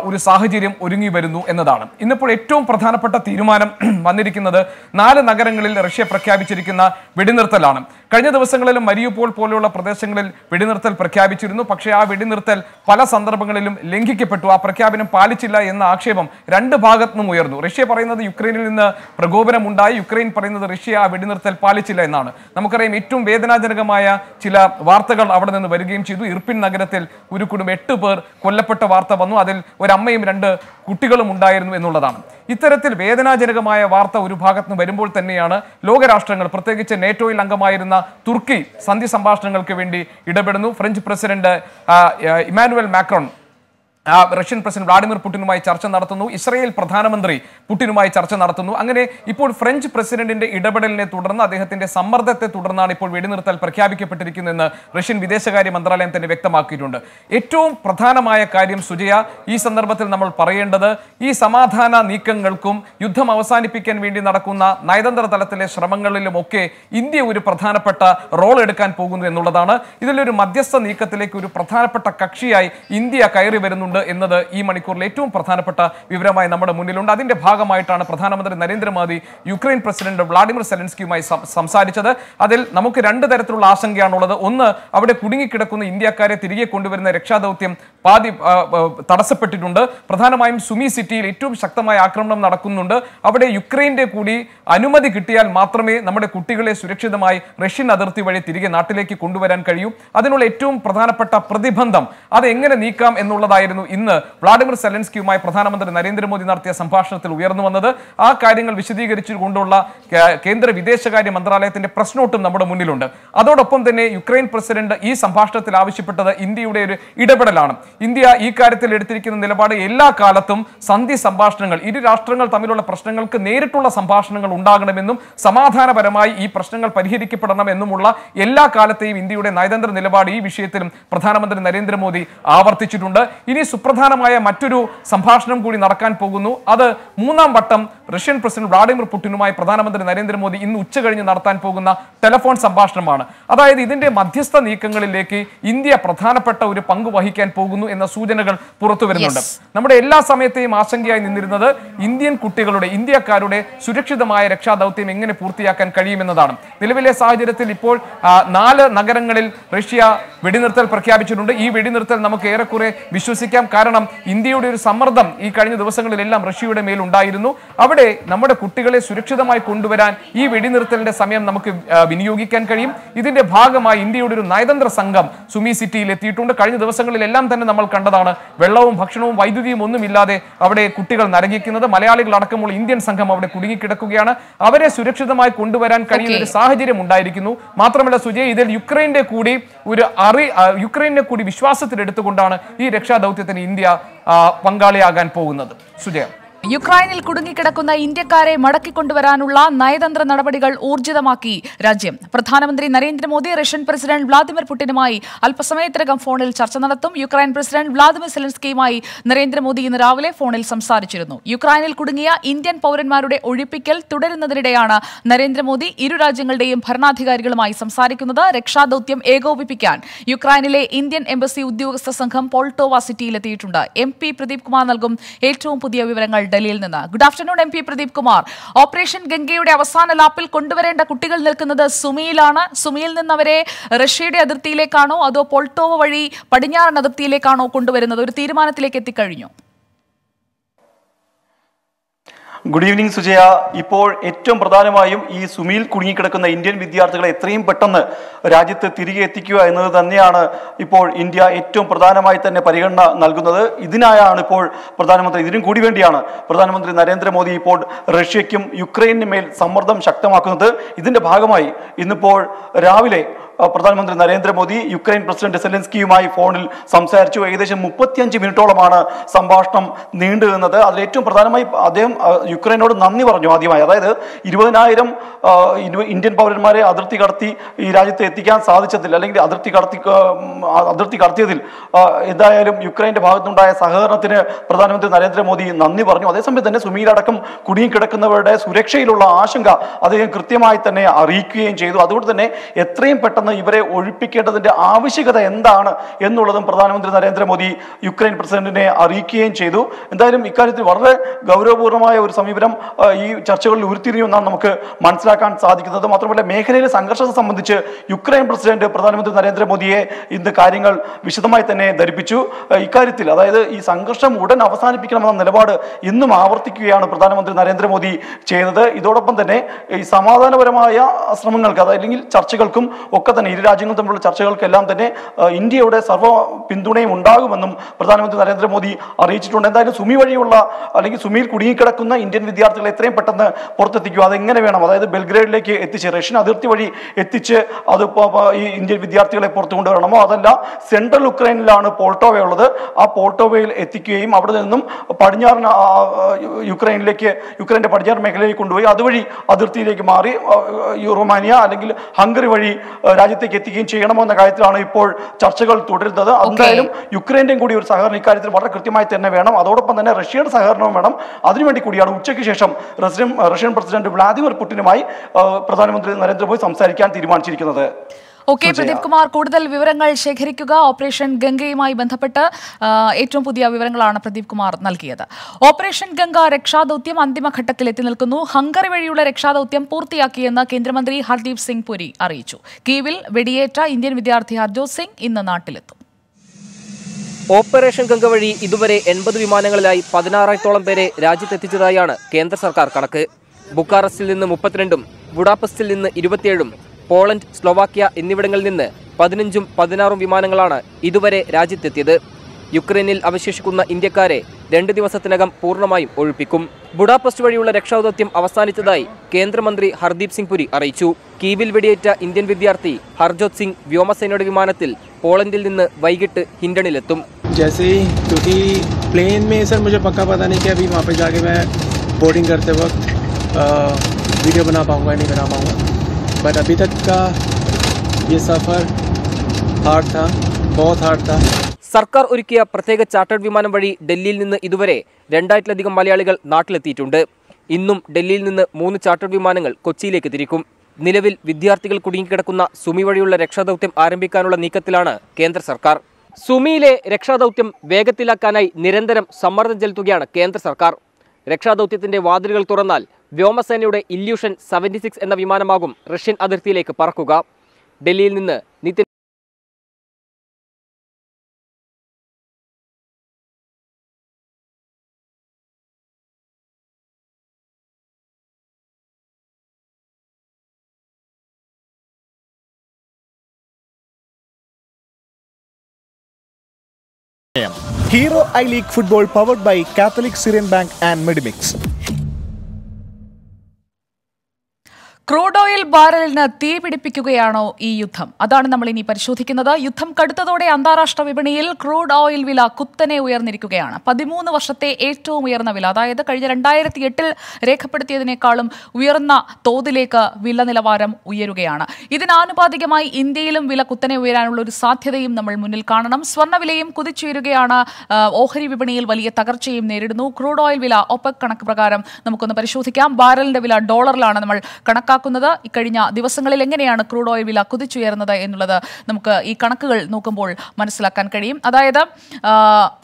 ഒരു സാഹചര്യം ഒരുങ്ങി വരുന്നു എന്നതാണ്. ഇന്നിപ്പോൾ ഏറ്റവും പ്രധാനപ്പെട്ട തീരുമാനം വന്നിരിക്കുന്നത് 4 നഗരങ്ങളിൽ റഷ്യ പ്രഖ്യാപിച്ചിരിക്കുന്ന വെടിനിർത്തലാണ്. കഴിഞ്ഞ ദിവസങ്ങളിലും മരിയുപോൾ പോലെയുള്ള പ്രദേശങ്ങളിൽ വെടിനിർത്തൽ പ്രഖ്യാപിച്ചിരുന്നു. പക്ഷേ ആ വെടിനിർത്തൽ പല സന്ദർഭങ്ങളിലും ലംഘിക്കപ്പെട്ടു. ആ പ്രഖ്യാപനം പാലിച്ചില്ല എന്ന ആക്ഷേപം 2 ഭാഗത്തുനിന്നും ഉയർന്നു. റഷ്യ പറയുന്നത് യുക്രൈനിൽ നിന്ന് പ്രകോപനമുണ്ടായി, യുക്രൈൻ പറയുന്നത് റഷ്യ ആ വെടിനിർത്തൽ പാലിച്ചില്ല എന്നാണ്. നമുക്കറിയാം, ഏറ്റവും വേദനാജനകമായ ചില വാർത്തകൾ അവിടെ നിന്ന് വരികയും ചെയ്തു. ഇർപിൻ നഗരത്തിൽ ഒരു കുടുംബം 8 പേർ കൊല്ലപ്പെട്ട വാർത്ത വന്നു. അതിൽ 1 അമ്മയും 2 കുട്ടികളും ഉണ്ടായിരുന്നു എന്നുള്ളതാണ്. ഇത്തരത്തിൽ വേദനാജനകമായ വാർത്ത ഒരു ഭാഗത്തുനിന്ന് വരുമ്പോൾ തന്നെയാണ് ലോകരാഷ്ട്രങ്ങൾ, പ്രത്യേകിച്ച് നേറ്റോയിൽ അംഗമായിരുന്ന തുർക്കി സന്ധി സംഭാഷണങ്ങൾക്ക് വേണ്ടി ഇടപെടുന്നു. French president Emmanuel Macron Russian president Vladimir പുടിനുമായി ചർച്ച നടത്തുന്നു. ഇസ്രയേൽ പ്രധാനമന്ത്രി പുടിനുമായി ചർച്ച നടത്തുന്നു. അങ്ങനെ ഇപ്പോൾ ഫ്രഞ്ച് പ്രസിഡന്റിന്റെ ഇടപെടലിനെ തുടർന്ന്, അദ്ദേഹത്തിന്റെ സമ്മർദ്ദത്തെ തുടർന്നാണ് ഇപ്പോൾ വെടിനിർത്തൽ പ്രഖ്യാപിക്കപ്പെട്ടിരിക്കുന്നതെന്ന് റഷ്യൻ വിദേശകാര്യ മന്ത്രാലയം തന്നെ വ്യക്തമാക്കിയിട്ടുണ്ട്. ഏറ്റവും പ്രധാനമായ കാര്യം സുജയ, ഈ സന്ദർഭത്തിൽ നമ്മൾ പറയേണ്ടത്, ഈ സമാധാന നീക്കങ്ങൾക്കും യുദ്ധം അവസാനിപ്പിക്കാൻ വേണ്ടി നടക്കുന്ന നയതന്ത്ര തലത്തിലെ ശ്രമങ്ങളിലുമൊക്കെ ഇന്ത്യ ഒരു പ്രധാനപ്പെട്ട റോൾ എടുക്കാൻ പോകുന്നു എന്നുള്ളതാണ്. ഇതിലൊരു മധ്യസ്ഥ നീക്കത്തിലേക്ക് ഒരു പ്രധാനപ്പെട്ട കക്ഷിയായി ഇന്ത്യ കയറി വരുന്നു എന്നത് ഈ മണിക്കൂറിൽ ഏറ്റവും പ്രധാനപ്പെട്ട വിവരമായി നമ്മുടെ മുന്നിലുണ്ട്. അതിന്റെ ഭാഗമായിട്ടാണ് പ്രധാനമന്ത്രി നരേന്ദ്രമോദി യുക്രൈൻ പ്രസിഡന്റ് വ്ളാഡിമിർ സെലൻസ്കിയുമായി സംസാരിച്ചത്. അതിൽ നമുക്ക് 2 തരത്തിലുള്ള ആശങ്കയാണുള്ളത്. ഒന്ന്, അവിടെ കുടുങ്ങിക്കിടക്കുന്ന ഇന്ത്യക്കാരെ തിരികെ കൊണ്ടുവരുന്ന രക്ഷാദൗത്യം തടസ്സപ്പെട്ടിട്ടുണ്ട്. പ്രധാനമായും സുമി സിറ്റിയിൽ ഏറ്റവും ശക്തമായ ആക്രമണം നടക്കുന്നുണ്ട്. അവിടെ യുക്രൈന്റെ കൂടി അനുമതി കിട്ടിയാൽ മാത്രമേ നമ്മുടെ കുട്ടികളെ സുരക്ഷിതമായി റഷ്യൻ അതിർത്തി വഴി തിരികെ നാട്ടിലേക്ക് കൊണ്ടുവരാൻ കഴിയൂ. അതിനുള്ള ഏറ്റവും പ്രധാനപ്പെട്ട പ്രതിബന്ധം അത് എങ്ങനെ നീക്കാം എന്നുള്ളതായിരുന്നു ഇന്ന് വ്ളാഡിമിർ സെലൻസ്കിയുമായി പ്രധാനമന്ത്രി നരേന്ദ്രമോദി നടത്തിയ സംഭാഷണത്തിൽ ഉയർന്നു വന്നത്. ആ കാര്യങ്ങൾ വിശദീകരിച്ചുകൊണ്ടുള്ള കേന്ദ്ര വിദേശകാര്യ മന്ത്രാലയത്തിന്റെ പ്രസ് നോട്ടും നമ്മുടെ മുന്നിലുണ്ട്. അതോടൊപ്പം തന്നെ യുക്രൈൻ പ്രസിഡന്റ് ഈ സംഭാഷണത്തിൽ ആവശ്യപ്പെട്ടത് ഇന്ത്യയുടെ ഒരു ഇടപെടലാണ്. ഇന്ത്യ ഈ കാര്യത്തിൽ എടുത്തിരിക്കുന്ന നിലപാട്, എല്ലാ കാലത്തും സന്ധി സംഭാഷണങ്ങൾ, ഇരു രാഷ്ട്രങ്ങൾ തമ്മിലുള്ള പ്രശ്നങ്ങൾക്ക് നേരിട്ടുള്ള സംഭാഷണങ്ങൾ ഉണ്ടാകണമെന്നും സമാധാനപരമായി ഈ പ്രശ്നങ്ങൾ പരിഹരിക്കപ്പെടണമെന്നുമുള്ള എല്ലാ കാലത്തെയും ഇന്ത്യയുടെ നയതന്ത്ര നിലപാട് ഈ വിഷയത്തിലും പ്രധാനമന്ത്രി നരേന്ദ്രമോദി ആവർത്തിച്ചിട്ടുണ്ട്. ഇനി സുപ്രധാനമായ മറ്റൊരു സംഭാഷണം കൂടി നടക്കാൻ പോകുന്നു. അത് 3-ാം വട്ടം റഷ്യൻ പ്രസിഡന്റ് വ്ളാഡിമിർ പുടിനുമായി പ്രധാനമന്ത്രി നരേന്ദ്രമോദി ഇന്ന് ഉച്ചകഴിഞ്ഞ് നടത്താൻ പോകുന്ന ടെലഫോൺ സംഭാഷണമാണ്. അതായത് ഇതിന്റെ മധ്യസ്ഥ നീക്കങ്ങളിലേക്ക് ഇന്ത്യ പ്രധാനപ്പെട്ട ഒരു പങ്ക് വഹിക്കാൻ പോകുന്നു എന്ന സൂചനകൾ പുറത്തു വരുന്നുണ്ട്. നമ്മുടെ എല്ലാ സമയത്തെയും ആശങ്കയായി നിന്നിരുന്നത് ഇന്ത്യൻ കുട്ടികളുടെ, ഇന്ത്യക്കാരുടെ സുരക്ഷിതമായ രക്ഷാദൗത്യം എങ്ങനെ പൂർത്തിയാക്കാൻ കഴിയുമെന്നതാണ്. നിലവിലെ സാഹചര്യത്തിൽ ഇപ്പോൾ 4 നഗരങ്ങളിൽ റഷ്യ വെടിനിർത്തൽ പ്രഖ്യാപിച്ചിട്ടുണ്ട്. ഈ വെടിനിർത്തൽ നമുക്ക് ഏറെക്കുറെ വിശ്വസിക്കാം. നമുക്കറിയാം കാരണം ഇന്ത്യയുടെ ഒരു സമ്മർദ്ദം ഈ കഴിഞ്ഞ ദിവസങ്ങളിലെല്ലാം റഷ്യയുടെ മേൽ ഉണ്ടായിരുന്നു അവിടെ നമ്മുടെ കുട്ടികളെ സുരക്ഷിതമായി കൊണ്ടുവരാൻ ഈ വെടിനിർത്തലിന്റെ സമയം നമുക്ക് വിനിയോഗിക്കാൻ കഴിയും ഇതിന്റെ ഭാഗമായി ഇന്ത്യയുടെ ഒരു നയതന്ത്ര സംഘം സുമി സിറ്റിയിൽ എത്തിയിട്ടുണ്ട് കഴിഞ്ഞ ദിവസങ്ങളിലെല്ലാം തന്നെ നമ്മൾ കണ്ടതാണ് വെള്ളവും ഭക്ഷണവും വൈദ്യുതിയും ഒന്നും ഇല്ലാതെ അവിടെ കുട്ടികൾ നരകിക്കുന്നത് മലയാളികൾ അടക്കമുള്ള ഇന്ത്യൻ സംഘം അവിടെ കുടുങ്ങി കിടക്കുകയാണ് അവരെ സുരക്ഷിതമായി കൊണ്ടുവരാൻ കഴിയുന്ന ഒരു സാഹചര്യം ഉണ്ടായിരിക്കുന്നു മാത്രമല്ല സുജയ് ഇതിൽ യുക്രൈനെ കൂടി വിശ്വാസത്തിലെടുത്തുകൊണ്ടാണ് ഈ രക്ഷാ ദൗത്യത്തിന് ഇന്ത്യ പങ്കാളിയാകാൻ പോകുന്നത് സുജയ് യുക്രൈനിൽ കുടുങ്ങിക്കിടക്കുന്ന ഇന്ത്യക്കാരെ മടക്കിക്കൊണ്ടുവരാനുള്ള നയതന്ത്ര നടപടികൾ ഊർജിതമാക്കി രാജ്യം പ്രധാനമന്ത്രി നരേന്ദ്രമോദി റഷ്യൻ പ്രസിഡന്റ് വ്ളാദിമിർ പുടിനുമായി അല്പസമയത്തിനകം ഫോണിൽ ചർച്ച നടത്തും യുക്രൈൻ പ്രസിഡന്റ് വ്ളാദിമിർ സെലൻസ്കിയുമായി നരേന്ദ്രമോദി ഇന്ന് രാവിലെ ഫോണിൽ സംസാരിച്ചിരുന്നു യുക്രൈനിൽ കുടുങ്ങിയ ഇന്ത്യൻ പൌരന്മാരുടെ ഒഴിപ്പിക്കൽ തുടരുന്നതിനിടെയാണ് നരേന്ദ്രമോദി ഇരു രാജ്യങ്ങളുടെയും ഭരണാധികാരികളുമായി സംസാരിക്കുന്നത് രക്ഷാദൌത്യം ഏകോപിപ്പിക്കാൻ യുക്രൈനിലെ ഇന്ത്യൻ എംബസി ഉദ്യോഗസ്ഥ സംഘം പോൾട്ടോവ സിറ്റിയിലെത്തിയിട്ടുണ്ട് എം പി പ്രദീപ് കുമാർ നൽകും ഏറ്റവും പുതിയ വിവരങ്ങൾ ഡൽഹിയിൽ നിന്ന് good afternoon M P Pradeep Kumar operation ഗംഗയുടെ അവസാന ലാപ്പിൽ കൊണ്ടുവരേണ്ട കുട്ടികൾ നിൽക്കുന്നത് സുമിയിലാണ് സുമിയിൽ നിന്ന് അവരെ റഷ്യയുടെ അതിർത്തിയിലേക്കാണോ അതോ പോൾട്ടോവ വഴി പടിഞ്ഞാറൻ അതിർത്തിയിലേക്കാണോ കൊണ്ടുവരുന്നത് ഒരു തീരുമാനത്തിലേക്ക് എത്തിക്കഴിഞ്ഞു ഗുഡ് ഈവനിങ് സുജയ ഇപ്പോൾ ഏറ്റവും പ്രധാനമായും ഈ സുമിയിൽ കുടുങ്ങിക്കിടക്കുന്ന ഇന്ത്യൻ വിദ്യാർത്ഥികളെ എത്രയും പെട്ടെന്ന് രാജ്യത്ത് തിരികെ എത്തിക്കുക എന്നത് തന്നെയാണ് ഇപ്പോൾ ഇന്ത്യ ഏറ്റവും പ്രധാനമായി തന്നെ പരിഗണന നൽകുന്നത് ഇതിനായാണ് ഇപ്പോൾ പ്രധാനമന്ത്രി ഇതിനും കൂടി വേണ്ടിയാണ് പ്രധാനമന്ത്രി നരേന്ദ്രമോദി ഇപ്പോൾ റഷ്യയ്ക്കും യുക്രൈനും മേൽ സമ്മർദ്ദം ശക്തമാക്കുന്നത് ഇതിൻ്റെ ഭാഗമായി ഇന്നിപ്പോൾ രാവിലെ പ്രധാനമന്ത്രി നരേന്ദ്രമോദി യുക്രൈൻ പ്രസിഡന്റ് സെലൻസ്കിയുമായി ഫോണിൽ സംസാരിച്ചു ഏകദേശം 35 മിനിറ്റോളമാണ് സംഭാഷണം നീണ്ടു നിന്നത് അതിൽ ഏറ്റവും പ്രധാനമായി അദ്ദേഹം യുക്രൈനോട് നന്ദി പറഞ്ഞു ആദ്യമായി അതായത് 20,000 ഇന്ത്യൻ പൗരന്മാരെ അതിർത്തി കടത്തി ഈ രാജ്യത്ത് എത്തിക്കാൻ സാധിച്ചതിൽ അല്ലെങ്കിൽ അതിർത്തി കടത്തിയതിൽ എന്തായാലും യുക്രൈൻ്റെ ഭാഗത്തുണ്ടായ സഹകരണത്തിന് പ്രധാനമന്ത്രി നരേന്ദ്രമോദി നന്ദി പറഞ്ഞു അതേസമയം തന്നെ സുമിയിലടക്കം കുടുങ്ങിക്കിടക്കുന്നവരുടെ സുരക്ഷയിലുള്ള ആശങ്ക അദ്ദേഹം കൃത്യമായി തന്നെ അറിയിക്കുകയും ചെയ്തു അതുകൊണ്ട് തന്നെ എത്രയും പെട്ടെന്ന് ഇവരെ ഒഴിപ്പിക്കേണ്ടതിന്റെ ആവശ്യകത എന്താണ് എന്നുള്ളതും പ്രധാനമന്ത്രി നരേന്ദ്രമോദി യുക്രൈൻ പ്രസിഡന്റിനെ അറിയിക്കുകയും ചെയ്തു എന്തായാലും ഇക്കാര്യത്തിൽ വളരെ ഗൗരവപൂർണമായ ഒരു സമീപനം ഈ ചർച്ചകളിൽ ഉരുത്തിരിഞ്ഞെന്നാണ് നമുക്ക് മനസ്സിലാക്കാൻ സാധിക്കുന്നത് മാത്രമല്ല മേഖലയിലെ സംഘർഷത്തെ സംബന്ധിച്ച് യുക്രൈൻ പ്രസിഡന്റ് പ്രധാനമന്ത്രി നരേന്ദ്രമോദിയെ ഇന്ന് കാര്യങ്ങൾ വിശദമായി തന്നെ ധരിപ്പിച്ചു ഇക്കാര്യത്തിൽ അതായത് ഈ സംഘർഷം ഉടൻ അവസാനിപ്പിക്കണമെന്ന നിലപാട് ഇന്നും ആവർത്തിക്കുകയാണ് പ്രധാനമന്ത്രി നരേന്ദ്രമോദി ചെയ്തത് ഇതോടൊപ്പം തന്നെ ഈ സമാധാനപരമായ ശ്രമങ്ങൾക്ക് അതല്ലെങ്കിൽ ചർച്ചകൾക്കും ഒക്കെ തന്നെ ഇരു രാജ്യങ്ങളും തമ്മിലുള്ള ചർച്ചകൾക്കെല്ലാം തന്നെ ഇന്ത്യയുടെ സർവ്വ പിന്തുണയും ഉണ്ടാകുമെന്നും പ്രധാനമന്ത്രി നരേന്ദ്രമോദി അറിയിച്ചിട്ടുണ്ട് എന്തായാലും സുമി വഴിയുള്ള അല്ലെങ്കിൽ സുമിയിൽ കുടുങ്ങിക്കിടക്കുന്ന ഇന്ത്യൻ വിദ്യാർത്ഥികളെ എത്രയും പെട്ടെന്ന് പുറത്തെത്തിക്കുക അതെങ്ങനെ വേണം അതായത് ബെൽഗ്രേഡിലേക്ക് എത്തിച്ച് റഷ്യൻ അതിർത്തി വഴി എത്തിച്ച് അത് ഈ ഇന്ത്യൻ വിദ്യാർത്ഥികളെ പുറത്തു കൊണ്ടുവരണമോ അതല്ല സെൻട്രൽ യുക്രൈനിലാണ് പോൾട്ടോവയുള്ളത് ആ പോൾട്ടോവയിൽ എത്തിക്കുകയും അവിടെ നിന്നും പടിഞ്ഞാറൻ യുക്രൈൻ്റെ പടിഞ്ഞാറ് മേഖലയിലേക്ക് കൊണ്ടുപോയി അതുവഴി അതിർത്തിയിലേക്ക് മാറി റൊമാനിയ അല്ലെങ്കിൽ ഹംഗറി വഴി രാജ്യത്തേക്ക് എത്തിക്കുകയും ചെയ്യണമെന്ന കാര്യത്തിലാണ് ഇപ്പോൾ ചർച്ചകൾ തുടരുന്നത് എന്തായാലും യുക്രൈൻ്റെയും കൂടി ഒരു സഹകരണം ഇക്കാര്യത്തിൽ വളരെ കൃത്യമായി തന്നെ വേണം അതോടൊപ്പം തന്നെ റഷ്യയുടെ സഹകരണവും വേണം അതിനുവേണ്ടി കൂടിയാണ് ഉച്ചയ്ക്ക് ശേഷം റഷ്യൻ പ്രസിഡന്റ് വ്ളാദിമിർ പുടിനുമായി പ്രധാനമന്ത്രി നരേന്ദ്രമോദി സംസാരിക്കാൻ തീരുമാനിച്ചിരിക്കുന്നത് ഓക്കെ പ്രദീപ് കുമാർ കൂടുതൽ വിവരങ്ങൾ ശേഖരിക്കുക ഓപ്പറേഷൻ ഗംഗയുമായി ബന്ധപ്പെട്ട് ഏറ്റവും പുതിയ വിവരങ്ങളാണ് പ്രദീപ് കുമാർ നൽകിയത് ഓപ്പറേഷൻ ഗംഗ രക്ഷാദൌത്യം അന്തിമഘട്ടത്തിൽ എത്തി നിൽക്കുന്നു ഹംഗറി വഴിയുള്ള രക്ഷാദൌത്യം പൂർത്തിയാക്കിയെന്ന് കേന്ദ്രമന്ത്രി ഹർദീപ് സിംഗ് പുരി അറിയിച്ചു കീവിൽ വെടിയേറ്റ ഇന്ത്യൻ വിദ്യാർത്ഥി ഹർജോത് സിംഗ് ഇന്ന് നാട്ടിലെത്തും ഓപ്പറേഷൻ ഗംഗ വഴി ഇതുവരെ 80 വിമാനങ്ങളിലായി 16,000-ഓളം പേരെ രാജ്യത്തെത്തിച്ചതായാണ് കേന്ദ്ര സർക്കാർ കണക്ക് ബുക്കാറസ്റ്റിൽ നിന്ന് 32-ഉം ബുഡാപെസ്റ്റിൽ നിന്ന് 27-ഉം പോളണ്ട് സ്ലോവാക്യ എന്നിവിടങ്ങളിൽ നിന്ന് 15-ഉം 16-ഉം വിമാനങ്ങളാണ് ഇതുവരെ രാജ്യത്തെത്തിയത് യുക്രൈനിൽ അവശേഷിക്കുന്ന ഇന്ത്യക്കാരെ 2 ദിവസത്തിനകം പൂർണ്ണമായും ഒഴിപ്പിക്കും ബുഡാപെസ്റ്റ് വഴിയുള്ള രക്ഷാദൌത്യം അവസാനിച്ചതായി കേന്ദ്രമന്ത്രി ഹർദീപ് സിംഗ് പുരി അറിയിച്ചു കീവിൽ വെടിയേറ്റ ഇന്ത്യൻ വിദ്യാർത്ഥി ഹർജോത് സിംഗ് വ്യോമസേനയുടെ വിമാനത്തിൽ പോളണ്ടിൽ നിന്ന് വൈകിട്ട് ഹിൻഡണിലെത്തും बट अभी तक का ये सफर हार्ड था बहुत हार्ड था സർക്കാർ ഒരുക്കിയ പ്രത്യേക ചാർട്ടേഡ് വിമാനം വഴി ഡൽഹിയിൽ നിന്ന് ഇതുവരെ 2000-ലധികം മലയാളികൾ നാട്ടിലെത്തിയിട്ടുണ്ട് ഇന്നും ഡൽഹിയിൽ നിന്ന് 3 ചാർട്ടേഡ് വിമാനങ്ങൾ കൊച്ചിയിലേക്ക് തിരിക്കും നിലവിൽ വിദ്യാർത്ഥികൾ കുടുങ്ങിക്കിടക്കുന്ന സുമി വഴിയുള്ള രക്ഷാദൌത്യം ആരംഭിക്കാനുള്ള നീക്കത്തിലാണ് കേന്ദ്ര സർക്കാർ സുമിയിലെ രക്ഷാദൌത്യം വേഗത്തിലാക്കാനായി നിരന്തരം സമ്മർദ്ദം ചെലുത്തുകയാണ് കേന്ദ്ര സർക്കാർ രക്ഷാദൌത്യത്തിൻ്റെ വാതിലുകൾ തുറന്നാൽ വ്യോമസേനയുടെ ഇല്യൂഷൻ 76 എന്ന വിമാനമാകും റഷ്യൻ അതിർത്തിയിലേക്ക് പറക്കുക ഡൽഹിയിൽ നിന്ന് Nitin Hero I-League football powered by Catholic Syrian Bank and Medimix. Crude oil ബാരലിന് തീപിടിപ്പിക്കുകയാണോ ഈ യുദ്ധം? അതാണ് നമ്മൾ ഇനി പരിശോധിക്കുന്നത്. യുദ്ധം കടുത്തതോടെ അന്താരാഷ്ട്ര വിപണിയിൽ ക്രൂഡ് ഓയിൽ വില കുത്തനെ ഉയർന്നിരിക്കുകയാണ്. 13 വർഷത്തെ ഏറ്റവും ഉയർന്ന വില, അതായത് കഴിഞ്ഞ 2008-ൽ രേഖപ്പെടുത്തിയതിനേക്കാളും ഉയർന്ന തോതിലേക്ക് വില നിലവാരം ഉയരുകയാണ്. ഇതിനാനുപാതികമായി ഇന്ത്യയിലും വില കുത്തനെ ഉയരാനുള്ള ഒരു സാധ്യതയും നമ്മൾ മുന്നിൽ കാണണം. സ്വർണ്ണവിലയും കുതിച്ചുയരുകയാണ്. ഓഹരി വിപണിയിൽ വലിയ തകർച്ചയും നേരിടുന്നു. ക്രൂഡ് ഓയിൽ വില ഒപെക് കണക്ക് പ്രകാരം നമുക്കൊന്ന് പരിശോധിക്കാം. ബാരലിന്റെ വില ഡോളറിലാണ് നമ്മൾ കണക്കാക്കുന്നത്. ഇക്കഴിഞ്ഞ ദിവസങ്ങളിൽ എങ്ങനെയാണ് ക്രൂഡ് ഓയിൽ വില കുതിച്ചുയർന്നത് എന്നുള്ളത് നമുക്ക് ഈ കണക്കുകൾ നോക്കുമ്പോൾ മനസ്സിലാക്കാൻ കഴിയും. അതായത്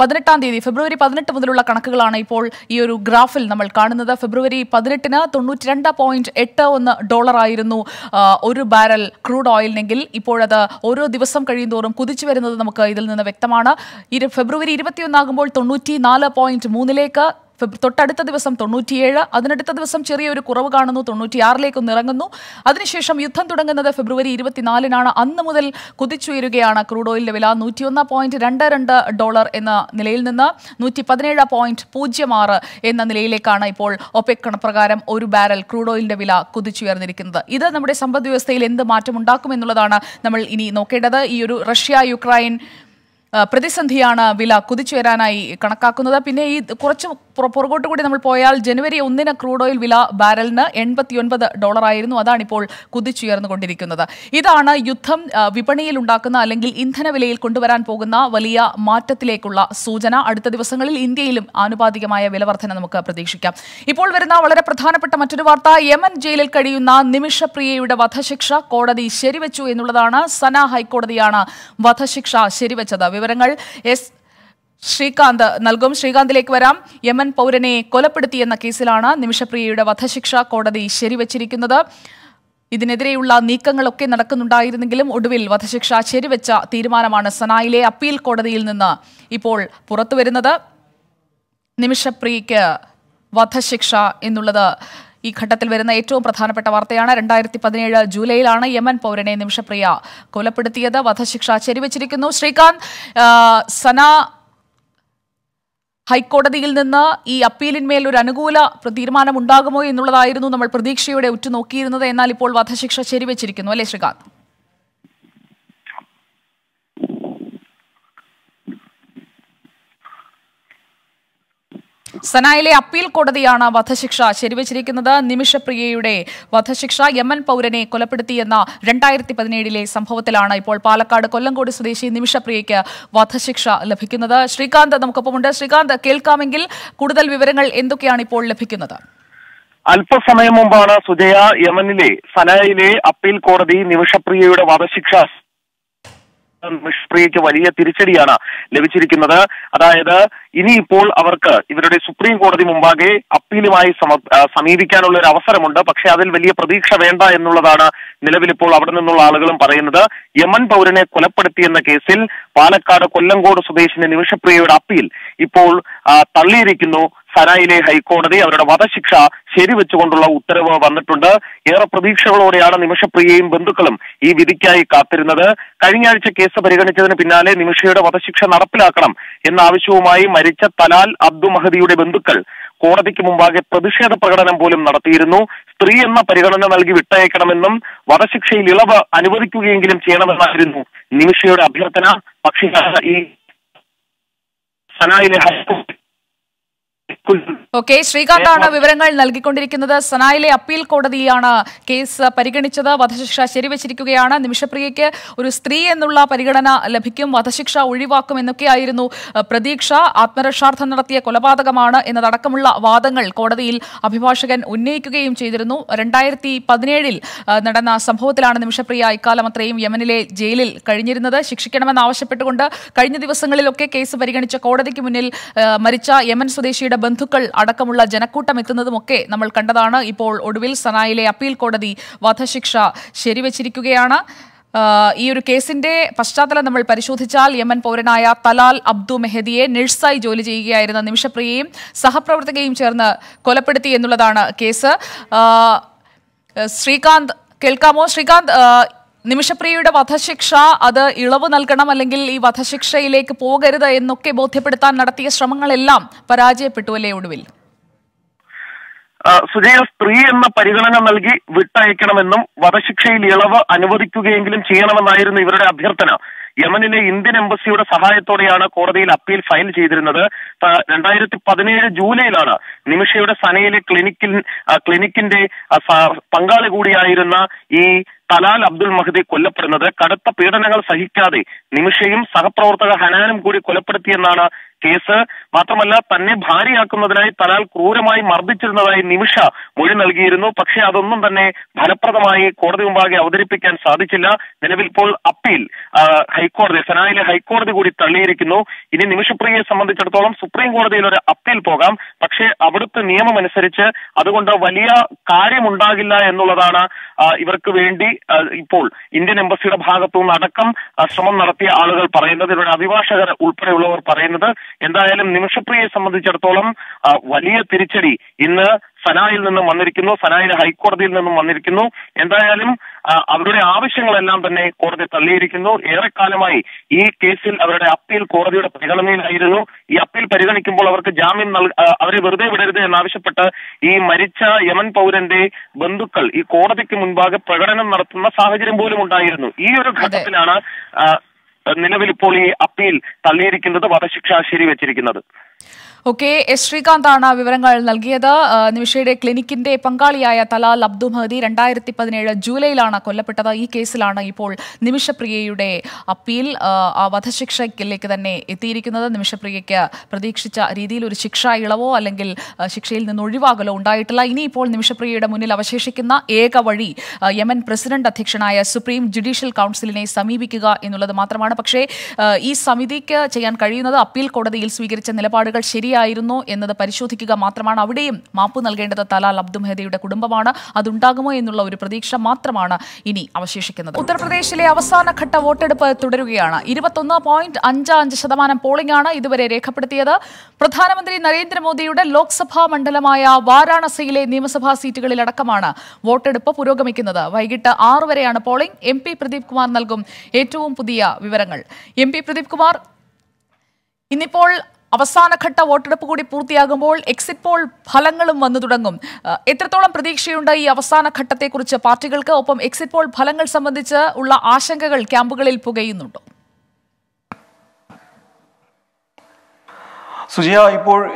18-ാം തീയതി ഫെബ്രുവരി 18 മുതലുള്ള കണക്കുകളാണ് ഇപ്പോൾ ഈ ഒരു ഗ്രാഫിൽ നമ്മൾ കാണുന്നത്. ഫെബ്രുവരി 18-ന് 92.81 ഡോളർ ആയിരുന്നു ഒരു ബാരൽ ക്രൂഡ് ഓയിലിനെങ്കിൽ ഇപ്പോഴത് ഓരോ ദിവസം കഴിയുന്തോറും കുതിച്ചു വരുന്നത് നമുക്ക് ഇതിൽ നിന്ന് വ്യക്തമാണ്. ഫെബ്രുവരി 21 ആകുമ്പോൾ 94.3-ലേക്ക്, തൊട്ടടുത്ത ദിവസം 97, അതിനടുത്ത ദിവസം ചെറിയൊരു കുറവ് കാണുന്നു, 96-ലേക്ക് ഇറങ്ങുന്നു. അതിനുശേഷം യുദ്ധം തുടങ്ങുന്നത് ഫെബ്രുവരി 24-നാണ്. അന്ന് മുതൽ കുതിച്ചുയരുകയാണ് ക്രൂഡ് ഓയിലിന്റെ വില. 101.22 ഡോളർ എന്ന നിലയിൽ നിന്ന് 117.06 എന്ന നിലയിലേക്കാണ് ഇപ്പോൾ ഒപെക് കണപ്രകാരം ഒരു ബാരൽ ക്രൂഡ് ഓയിലിന്റെ വില കുതിച്ചുയർന്നിരിക്കുന്നത്. ഇത് നമ്മുടെ സമ്പദ് വ്യവസ്ഥയിൽ എന്ത് മാറ്റമുണ്ടാക്കും എന്നുള്ളതാണ് നമ്മൾ ഇനി നോക്കേണ്ടത്. ഈ ഒരു റഷ്യ യുക്രൈൻ പ്രതിസന്ധിയാണ് വില കുതിച്ചുയരാനായി കണക്കാക്കുന്നത്. പിന്നെ ഈ കുറച്ച് പുറകോട്ട് കൂടി നമ്മൾ പോയാൽ ജനുവരി 1-ന് ക്രൂഡ് ഓയിൽ വില ബാരലിന് $89 ആയിരുന്നു. അതാണിപ്പോൾ കുതിച്ചുയർന്നുകൊണ്ടിരിക്കുന്നത്. ഇതാണ് യുദ്ധം വിപണിയിൽ ഉണ്ടാക്കുന്ന അല്ലെങ്കിൽ ഇന്ധനവിലയിൽ കൊണ്ടുവരാൻ പോകുന്ന വലിയ മാറ്റത്തിലേക്കുള്ള സൂചന. അടുത്ത ദിവസങ്ങളിൽ ഇന്ത്യയിലും ആനുപാതികമായ വിലവർധന നമുക്ക് പ്രതീക്ഷിക്കാം. ഇപ്പോൾ വരുന്ന വളരെ പ്രധാനപ്പെട്ട മറ്റൊരു വാർത്ത, യമൻ ജയിലിൽ കഴിയുന്ന നിമിഷ പ്രിയയുടെ വധശിക്ഷ കോടതി ശരിവെച്ചു എന്നുള്ളതാണ്. സന ഹൈക്കോടതിയാണ് വധശിക്ഷ ശരിവെച്ചത്. വിവരങ്ങൾ എസ് ശ്രീകാന്ത് നൽകും. ശ്രീകാന്തിലേക്ക് വരാം. യമൻ പൗരനെ കൊലപ്പെടുത്തിയെന്ന കേസിലാണ് നിമിഷപ്രിയയുടെ വധശിക്ഷ കോടതി ശരിവെച്ചിരിക്കുന്നത്. ഇതിനെതിരെയുള്ള നീക്കങ്ങളൊക്കെ നടക്കുന്നുണ്ടായിരുന്നെങ്കിലും ഒടുവിൽ വധശിക്ഷ ശരിവെച്ച തീരുമാനമാണ് സനായിലെ അപ്പീൽ കോടതിയിൽ നിന്ന് ഇപ്പോൾ പുറത്തുവരുന്നത്. നിമിഷപ്രിയയ്ക്ക് വധശിക്ഷ എന്നുള്ളത് ഈ ഘട്ടത്തിൽ വരുന്ന ഏറ്റവും പ്രധാനപ്പെട്ട വാർത്തയാണ്. 2017 ജൂലൈയിലാണ് യമൻ പൗരനെ നിമിഷപ്രിയ കൊലപ്പെടുത്തിയത്. വധശിക്ഷ ശരിവെച്ചിരിക്കുന്നു. ശ്രീകാന്ത്, സന ഹൈക്കോടതിയിൽ നിന്ന് ഈ അപ്പീലിന്മേൽ ഒരു അനുകൂല തീരുമാനമുണ്ടാകുമോ എന്നുള്ളതായിരുന്നു നമ്മൾ പ്രതീക്ഷയോടെ ഉറ്റുനോക്കിയിരുന്നത്. എന്നാൽ ഇപ്പോൾ വധശിക്ഷ ശരിവെച്ചിരിക്കുന്നു അല്ലേ ശ്രീകാന്ത്? സനായിലെ അപ്പീൽ കോടതിയാണ് വധശിക്ഷ ശരിവെച്ചിരിക്കുന്നത്. നിമിഷപ്രിയയുടെ വധശിക്ഷ യമൻ പൗരനെ കൊലപ്പെടുത്തിയെന്ന 2017-ലെ സംഭവത്തിലാണ് ഇപ്പോൾ പാലക്കാട് കൊല്ലങ്കോട് സ്വദേശി നിമിഷപ്രിയയ്ക്ക് വധശിക്ഷ ലഭിക്കുന്നത്. ശ്രീകാന്ത് നമുക്കൊപ്പമുണ്ട്. ശ്രീകാന്ത്, കേൾക്കാമെങ്കിൽ കൂടുതൽ വിവരങ്ങൾ എന്തൊക്കെയാണ് ഇപ്പോൾ ലഭിക്കുന്നത്? അല്പസമയം മുമ്പാണ് സുജയ യമനിലെ സനായിലെ അപ്പീൽ കോടതി നിമിഷപ്രിയയുടെ വധശിക്ഷ. നിമിഷപ്രിയയ്ക്ക് വലിയ തിരിച്ചടിയാണ് ലഭിച്ചിരിക്കുന്നത്. അതായത് ഇനിയിപ്പോൾ അവർക്ക് ഇവരുടെ സുപ്രീം കോടതി മുമ്പാകെ അപ്പീലുമായി സമീപിക്കാനുള്ള ഒരു അവസരമുണ്ട്. പക്ഷേ അതിൽ വലിയ പ്രതീക്ഷ വേണ്ട എന്നുള്ളതാണ് നിലവിലിപ്പോൾ അവിടെ നിന്നുള്ള ആളുകളും പറയുന്നത്. യമൻ പൗരനെ കൊലപ്പെടുത്തിയെന്ന കേസിൽ പാലക്കാട് കൊല്ലങ്കോട് സ്വദേശിനി നിമിഷപ്രിയയുടെ അപ്പീൽ ഇപ്പോൾ തള്ളിയിരിക്കുന്നു സനായിലെ ഹൈക്കോടതി. അവരുടെ വധശിക്ഷ ശരിവെച്ചുകൊണ്ടുള്ള ഉത്തരവ് വന്നിട്ടുണ്ട്. ഏറെ പ്രതീക്ഷകളോടെയാണ് നിമിഷപ്രിയയും ബന്ധുക്കളും ഈ വിധിക്കായി കാത്തിരുന്നത്. കഴിഞ്ഞ ആഴ്ച കേസ് പരിഗണിച്ചതിന് പിന്നാലെ നിമിഷയുടെ വധശിക്ഷ നടപ്പിലാക്കണം എന്ന ആവശ്യവുമായി മരിച്ച തലാൽ അബ്ദു മഹദിയുടെ ബന്ധുക്കൾ കോടതിക്ക് മുമ്പാകെ പ്രതിഷേധ പ്രകടനം പോലും നടത്തിയിരുന്നു. സ്ത്രീ എന്ന പരിഗണന നൽകി വിട്ടയക്കണമെന്നും വധശിക്ഷയിൽ ഇളവ് അനുവദിക്കുകയെങ്കിലും ചെയ്യണമെന്നായിരുന്നു നിമിഷയുടെ അഭ്യർത്ഥന. പക്ഷേ ഈ സനായിലെ ഹൈക്കോടതി. ഓക്കെ, ശ്രീകാന്താണ് വിവരങ്ങൾ നൽകിക്കൊണ്ടിരിക്കുന്നത്. സനായിലെ അപ്പീൽ കോടതിയാണ് കേസ് പരിഗണിച്ചത്. വധശിക്ഷ ശരിവെച്ചിരിക്കുകയാണ്. നിമിഷപ്രിയയ്ക്ക് ഒരു സ്ത്രീ എന്നുള്ള പരിഗണന ലഭിക്കും, വധശിക്ഷ ഒഴിവാക്കും എന്നൊക്കെയായിരുന്നു പ്രതീക്ഷ. ആത്മരക്ഷാർത്ഥം നടത്തിയ കൊലപാതകമാണ് എന്നതടക്കമുള്ള വാദങ്ങൾ കോടതിയിൽ അഭിഭാഷകൻ ഉന്നയിക്കുകയും ചെയ്തിരുന്നു. 2017-ൽ നടന്ന സംഭവത്തിലാണ് നിമിഷപ്രിയ ഇക്കാലം അത്രയും യമനിലെ ജയിലിൽ കഴിഞ്ഞിരുന്നത്. ശിക്ഷിക്കണമെന്നാവശ്യപ്പെട്ടുകൊണ്ട് കഴിഞ്ഞ ദിവസങ്ങളിലൊക്കെ കേസ് പരിഗണിച്ച കോടതിക്ക് മുന്നിൽ മരിച്ച യമൻ സ്വദേശിയുടെ ബന്ധുക്കൾ അടക്കമുള്ള ജനക്കൂട്ടം എത്തുന്നതുമൊക്കെ നമ്മൾ കണ്ടതാണ്. ഇപ്പോൾ ഒടുവിൽ സനായിലെ അപ്പീൽ കോടതി വധശിക്ഷ ശരിവെച്ചിരിക്കുകയാണ്. ഈ ഒരു കേസിന്റെ പശ്ചാത്തലം നമ്മൾ പരിശോധിച്ചാൽ യമൻ പൗരനായ തലാൽ അബ്ദു മെഹദിയെ നഴ്സായി ജോലി ചെയ്യുകയായിരുന്ന നിമിഷപ്രിയയും സഹപ്രവർത്തകയും ചേർന്ന് കൊലപ്പെടുത്തി എന്നുള്ളതാണ് കേസ്. ശ്രീകാന്ത്, കേൾക്കാമോ? Srikanth, Nimisha Priya Vathasiksa, other Ilava Nalkanamalangil, Vathasiksa, Lake Pogarida, Noke, both Hipatan, Naratia, Sramangalam, Paraja, Petule, Udwill. Sudhir Priya and the Parigana Malgi, Vita Ekanam, Vathasiksa, Ilava, Anavadiku, England, Chiana, and Ivera Abhirtana. Yemen in the Indian Embassy of Sahaya Toriana, Kordil appeal filed either another, and I to Padane Juliana, Nimisha Sane clinic in the Pangala Gudi Irana, E. Talal Abdul Mahdi Kulapanada, Kadata Pirangal Sahikadi, Nimishim, Sakaprota, Hanam Gudi Kulapatiana, Kesa, Matamala, Tane Bhari Akumadai, Talal Kuramai, Marbichana, Nimisha, Mueenali Girno, Paksha Adamane, Bharapadamai, Kordumbagi, Audripik and Sadichilla, then will pull appeal. High Court, the Sanai, High Court, the Gudi Talerikino, in Nimisha Priya, some of the Chatolam, Supreme Court, the appeal program, Paksha Abut Niam and Sericha, Adagunda Valia, Kari Mundagila and Noladana, Iverkuvendi. Ipol, Indian Embassy of Hagatun Adakam, Saman Narati Alagal Parana, the Radivasha, Ulpare Parana, and the Alam Nimisha Priya, some of the Chartolam, Valia Pirichari, in the Sanai in the Manarikino, Sanai High Court in the Manarikino, and the Alam Abdure Avishangalam, the Ne Court of Talirikino, Eric Kalamai, E. Casil, Avada Appeal Court of Pegalamin, Ireno, E. Appeal Periganikimbo, Avaka Jamin, Avriburday, and Avishapata, E. Maricha, Yemen Power and Day, Bandukal, E. Court of the Kimunbaga, Pragaran. Sahajim Bolimundairno. Either Katilana, Ninavili appeal, Talerik into the Vatashiksha Shiri Vechirikinada. Okay, Srikantana, Viverangal Nalgeda, Nimishade Clinic in the Pangalia, Tala, Abdul Mahdi, and Diretipaneda, Julie Lana, Kolapata, E. Casilana, Ipol, Nimisha Priya Uday, appeal, Vatashiksha Kilekane, Ethirikana, Nimisha Priya, Pradiksha, Ridi, Luriksha, Ilavo, Alangil, Shikshil, the Nodivagalo, Dietla, Nipol, Nimisha Priya, Munila Vashikina, Eka Vadi, Yemen President Athikshanaya, Supreme Judicial Council in a Sami Bikiga, Inula, the Matramana Pakshe, East Samidik, Chayan Karina, the appeal code of the Ilswigir and the particle Shiri. I don't know in the Parishotika Matramana Avade, Mapunal Genda Tala, Abdum Hedi, Kudumbavana, Adundagamo in the Lavi Pradiksha Matramana, Ini, Avashikana. Uttar Pradesh, Avasana Kata voted per Tuduriana. Iribatuna point, Anja and Shadaman and Polingana, either a Kapateda, Prathanamandri Narendra Modi, Lok Sabha, Mandalamaya, Varana Sile, Nimasabha, Sitical Latakamana, voted Papurogamikinada, Vigita Arvere and a polling, MP Pradeep Kumar Nalgum, Etum Pudia, Viverangal, MP Pradeep Kumar Inipol. Avasana Kata water Pugudi Purtiagambol, exit poll, Palangalum Mandurangum. Etratolam Pradikshunda, Avasana Katate Kurcha, particle opum, exit poll, Palangal Samadicha, Ulla Ashangal, Campugal Pugainuto. Sujia Ipur.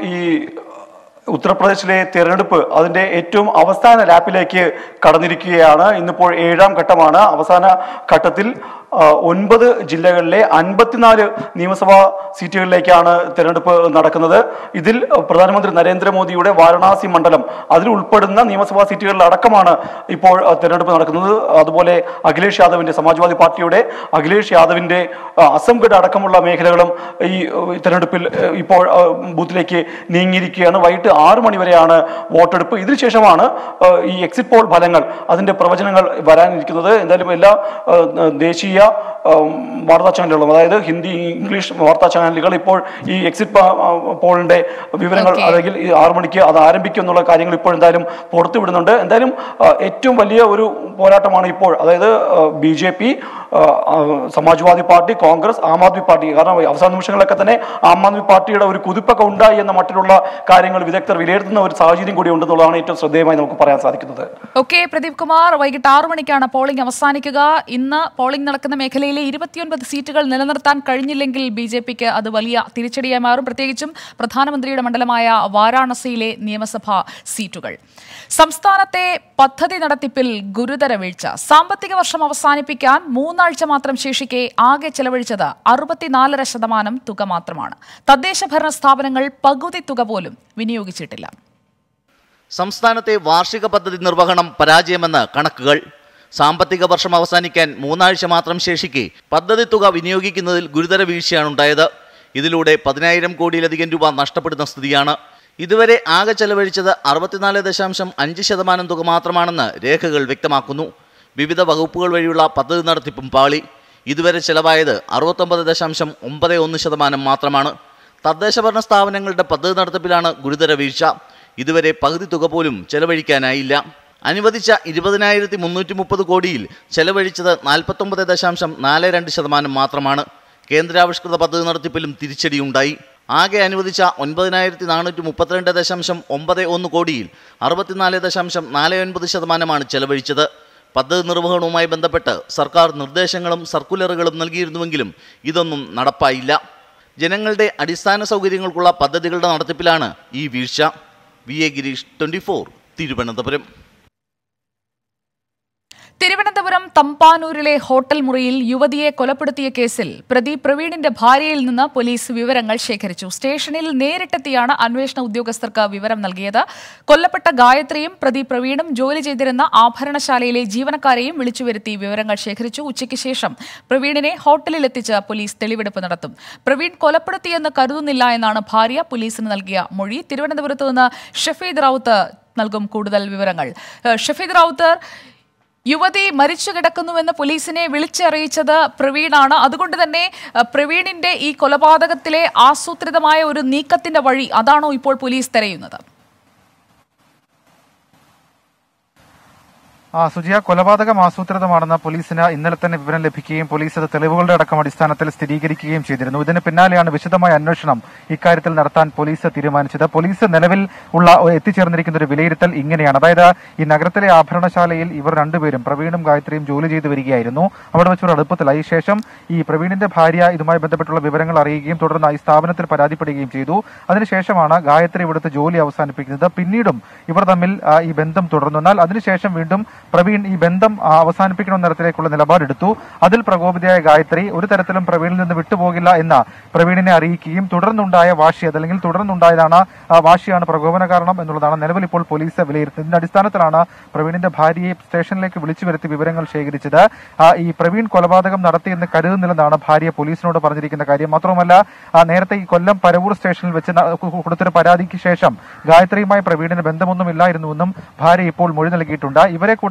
Uttar Pradesh Terendup, other day Etum, Avasana, Lapilake, Kadanirikiana, in the poor Adam Katamana, Avasana, Katatil, Unbad, Jilagale, Anbatina, Nimasava, City Lakeana, Terendup, Narakanada, Idil, Pradhanamantri Narendra Modi, Varanasi Mandalam, Adul Padana, Nimasava, City Ladakamana, Ipor, Terendup Narakanu, Adabole, Agilesh Yadav in the Samajwadi Party today, Agilesh Yadav in the Assam Gadakamula, Mekalam, Terendup, Ipor, Butleke, Ningirikiana, White. Armony Variana, watered Idri Cheshamana, exit poll Balangal, as in the Provajangal Varan, Dalibella, Deshia, Varta Chandala, Hindi, English, Varta Channel, Ligalipo, exit poll and day, Vivangal, Armonica, Arabic, Nola, Karing Report, and Dirim, Porto, and Dirim, Etum Valia, Poratamani Port, either BJP, Samajwadi Party, Congress, Ahmadvi Party, Avsan Mushala Katane, Ahmadvi Party, or Kudupa Kunda, and the Matula Karingal. Okay, Pradeep Kumar, Vigitaronica polling Avasanicaga in the polling Nakana Mekale, Iripatun, but the seatical Nelanathan, Karinilingil, BJP, Adavalia, Tirichadi Amaru, Pratechim, Prathanamandri, Mandalamaya, Varanasile, Niemasapa, Seatugal. Samstanate, Pathadi Naratipil, Guru the Revilcha, Sampatika Vasham of Sanipikan, Moon Alchamatram Shishike, Age Chelavilchada, Arupati Nala Shadamanam, Tukamatramana, Tadesha Pernastabangal, Paguti Tukabolum, Vinio. സംസ്ഥാനത്തെ വാർഷിക പദ്ധതി നിർവഹണം പരാജയമെന്ന കണക്കുകൾ സാമ്പത്തിക വർഷം അവസാനിക്കാൻ മൂന്നാഴ്ച മാത്രം ശേഷിക്കെ പദ്ധതി തുക വിനിയോഗിക്കുന്നതിൽ ഗുരുതര വീഴ്ചയാണ് ഉണ്ടായത് ഇതിലൂടെ 10000 കോടിയിലധികം രൂപ നഷ്ടപ്പെടുന്ന സ്ഥിതിയാണ് ഇതുവരെ ആകെ ചെലവഴിച്ചത് 64.5% തുക മാത്രമാണെന്ന് രേഖകൾ വ്യക്തമാക്കുന്നു വിവിധ വകുപ്പുകൾ വഴിയുള്ള പദ്ധതി നടത്തിപ്പും പാളി ഇതുവരെ ചെലവായത് 69.91% മാത്രമാണ് തദ്ദേശഭരണ സ്ഥാപനങ്ങളുടെ പദ്ധതി നടത്തിപ്പിലാണ് ഗുരുതര വീഴ്ച ഇതുവരെ പകുതി തുക പോലും ചെലവഴിക്കാനായില്ല അനുവദിച്ച 20,330 കോടിയിൽ ചെലവഴിച്ചത് 49.42% മാത്രമാണ്. കേന്ദ്രാവിഷ്കൃത പദ്ധതി നടത്തിപ്പിലും തിരിച്ചടിയുണ്ടായി. ആകെ അനുവദിച്ച 9,432.91 കോടിയിൽ 64.49% ചെലവഴിച്ചത്. പദ്ധതി നിർവഹണവുമായി ബന്ധപ്പെട്ട് സർക്കാർ നിർദ്ദേശങ്ങളും സർക്കുലറുകളും നൽകിയിരുന്നുവെങ്കിലും ഇതൊന്നും നടപ്പായില്ല. ജനങ്ങളുടെ അടിസ്ഥാന സൗകര്യങ്ങൾക്കുള്ള പദ്ധതികളുടെ നടത്തിപ്പിലാണ് ഈ വീഴ്ച. VA ഗിരീഷ് 24 തിരുവനന്തപുരം. തിരുവനന്തപുരം തമ്പാനൂരിലെ ഹോട്ടൽ മുറിയിൽ യുവതിയെ കൊലപ്പെടുത്തിയ കേസിൽ പ്രതി പ്രവീണിന്റെ ഭാര്യയിൽ നിന്ന് പോലീസ് വിവരങ്ങൾ ശേഖരിച്ചു. സ്റ്റേഷനിൽ നേരിട്ടെത്തിയാണ് അന്വേഷണ ഉദ്യോഗസ്ഥർക്ക് വിവരം നൽകിയത്. കൊല്ലപ്പെട്ട ഗായത്രിയും പ്രതി പ്രവീണും ജോലി ചെയ്തിരുന്ന ആഭരണശാലയിലെ ജീവനക്കാരെയും വിളിച്ചുവരുത്തി വിവരങ്ങൾ ശേഖരിച്ചു. ഉച്ചയ്ക്ക് ശേഷം പ്രവീണിനെ ഹോട്ടലിലെത്തിച്ച് പോലീസ് തെളിവെടുപ്പ് നടത്തും. പ്രവീൺ കൊലപ്പെടുത്തിയെന്ന് കരുതുന്നില്ല എന്നാണ് ഭാര്യ പോലീസിന് നൽകിയ മൊഴി. തിരുവനന്തപുരത്ത് നിന്ന് ഷഫീദ് റാവുത്ത് നൽകും കൂടുതൽ വിവരങ്ങൾ. ഷഫീദ് റാവുത്തർ, യുവതി മരിച്ചു കിടക്കുന്നുവെന്ന് പോലീസിനെ വിളിച്ചറിയിച്ചത് പ്രവീണാണ്. അതുകൊണ്ട് തന്നെ പ്രവീണിന്റെ ഈ കൊലപാതകത്തിലെ ആസൂത്രിതമായ ഒരു നീക്കത്തിന്റെ വഴി അതാണോ ഇപ്പോൾ പോലീസ് തിരയുന്നത്? സുജിയ, കൊലപാതകം ആസൂത്രിതമാണെന്ന പോലീസിന് ഇന്നലെ തന്നെ വിവരം ലഭിക്കുകയും പോലീസ് അത് തെളിവുകളുടെ അടക്കം അടിസ്ഥാനത്തിൽ സ്ഥിരീകരിക്കുകയും ചെയ്തിരുന്നു. ഇതിന് പിന്നാലെയാണ് വിശദമായ അന്വേഷണം ഇക്കാര്യത്തിൽ നടത്താൻ പോലീസ് തീരുമാനിച്ചത്. പോലീസ് നിലവിൽ ഉള്ള എത്തിച്ചേർന്നിരിക്കുന്ന ഒരു വിലയിരുത്തൽ ഇങ്ങനെയാണ്. അതായത്, ഈ നഗരത്തിലെ ആഭരണശാലയിൽ ഇവർ രണ്ടുപേരും, പ്രവീണും ഗായത്രിയും, ജോലി ചെയ്തു വരികയായിരുന്നു. അവിടെ വെച്ചൊരു അടുപ്പത്തിലായി. ശേഷം ഈ പ്രവീണിന്റെ ഭാര്യ ഇതുമായി ബന്ധപ്പെട്ടുള്ള വിവരങ്ങൾ അറിയുകയും തുടർന്ന് ഈ സ്ഥാപനത്തിൽ പരാതിപ്പെടുകയും ചെയ്തു. അതിനുശേഷമാണ് ഗായത്രി ഇവിടുത്തെ ജോലി അവസാനിപ്പിക്കുന്നത്. പിന്നീടും ഇവർ തമ്മിൽ ഈ ബന്ധം തുടർന്നു. എന്നാൽ അതിനുശേഷം വീണ്ടും പ്രവീൺ ഈ ബന്ധം അവസാനിപ്പിക്കണമെന്ന തരത്തിലേക്കുള്ള നിലപാടെടുത്തു. അതിൽ പ്രകോപിതയായ ഗായത്രി ഒരു തരത്തിലും പ്രവീണിൽ നിന്ന് വിട്ടുപോകില്ല എന്ന പ്രവീണിനെ അറിയിക്കുകയും തുടർന്നുണ്ടായ വാശി, അതല്ലെങ്കിൽ തുടർന്നുണ്ടായതാണ് വാശിയാണ് പ്രകോപന കാരണം എന്നുള്ളതാണ് നിലവിൽ ഇപ്പോൾ പോലീസ് വിലയിരുത്തുന്നതിന്റെ അടിസ്ഥാനത്തിലാണ് പ്രവീണിന്റെ ഭാര്യയെ സ്റ്റേഷനിലേക്ക് വിളിച്ചു വരുത്തി വിവരങ്ങൾ ശേഖരിച്ചത്. ഈ പ്രവീൺ കൊലപാതകം നടത്തിയെന്ന് കരുതുന്നില്ലെന്നാണ് ഭാര്യ പോലീസിനോട് പറഞ്ഞിരിക്കുന്ന കാര്യം. മാത്രവുമല്ല, നേരത്തെ ഈ കൊല്ലം പരവൂർ സ്റ്റേഷനിൽ വെച്ച് കൊടുത്തൊരു പരാതിക്ക് ശേഷം ഗായത്രിയുമായി പ്രവീണിന് ബന്ധമൊന്നുമില്ലായിരുന്നുവെന്നും ഭാര്യ ഇപ്പോൾ മൊഴി നൽകിയിട്ടുണ്ട്. ഇവരെ കൂടാതെ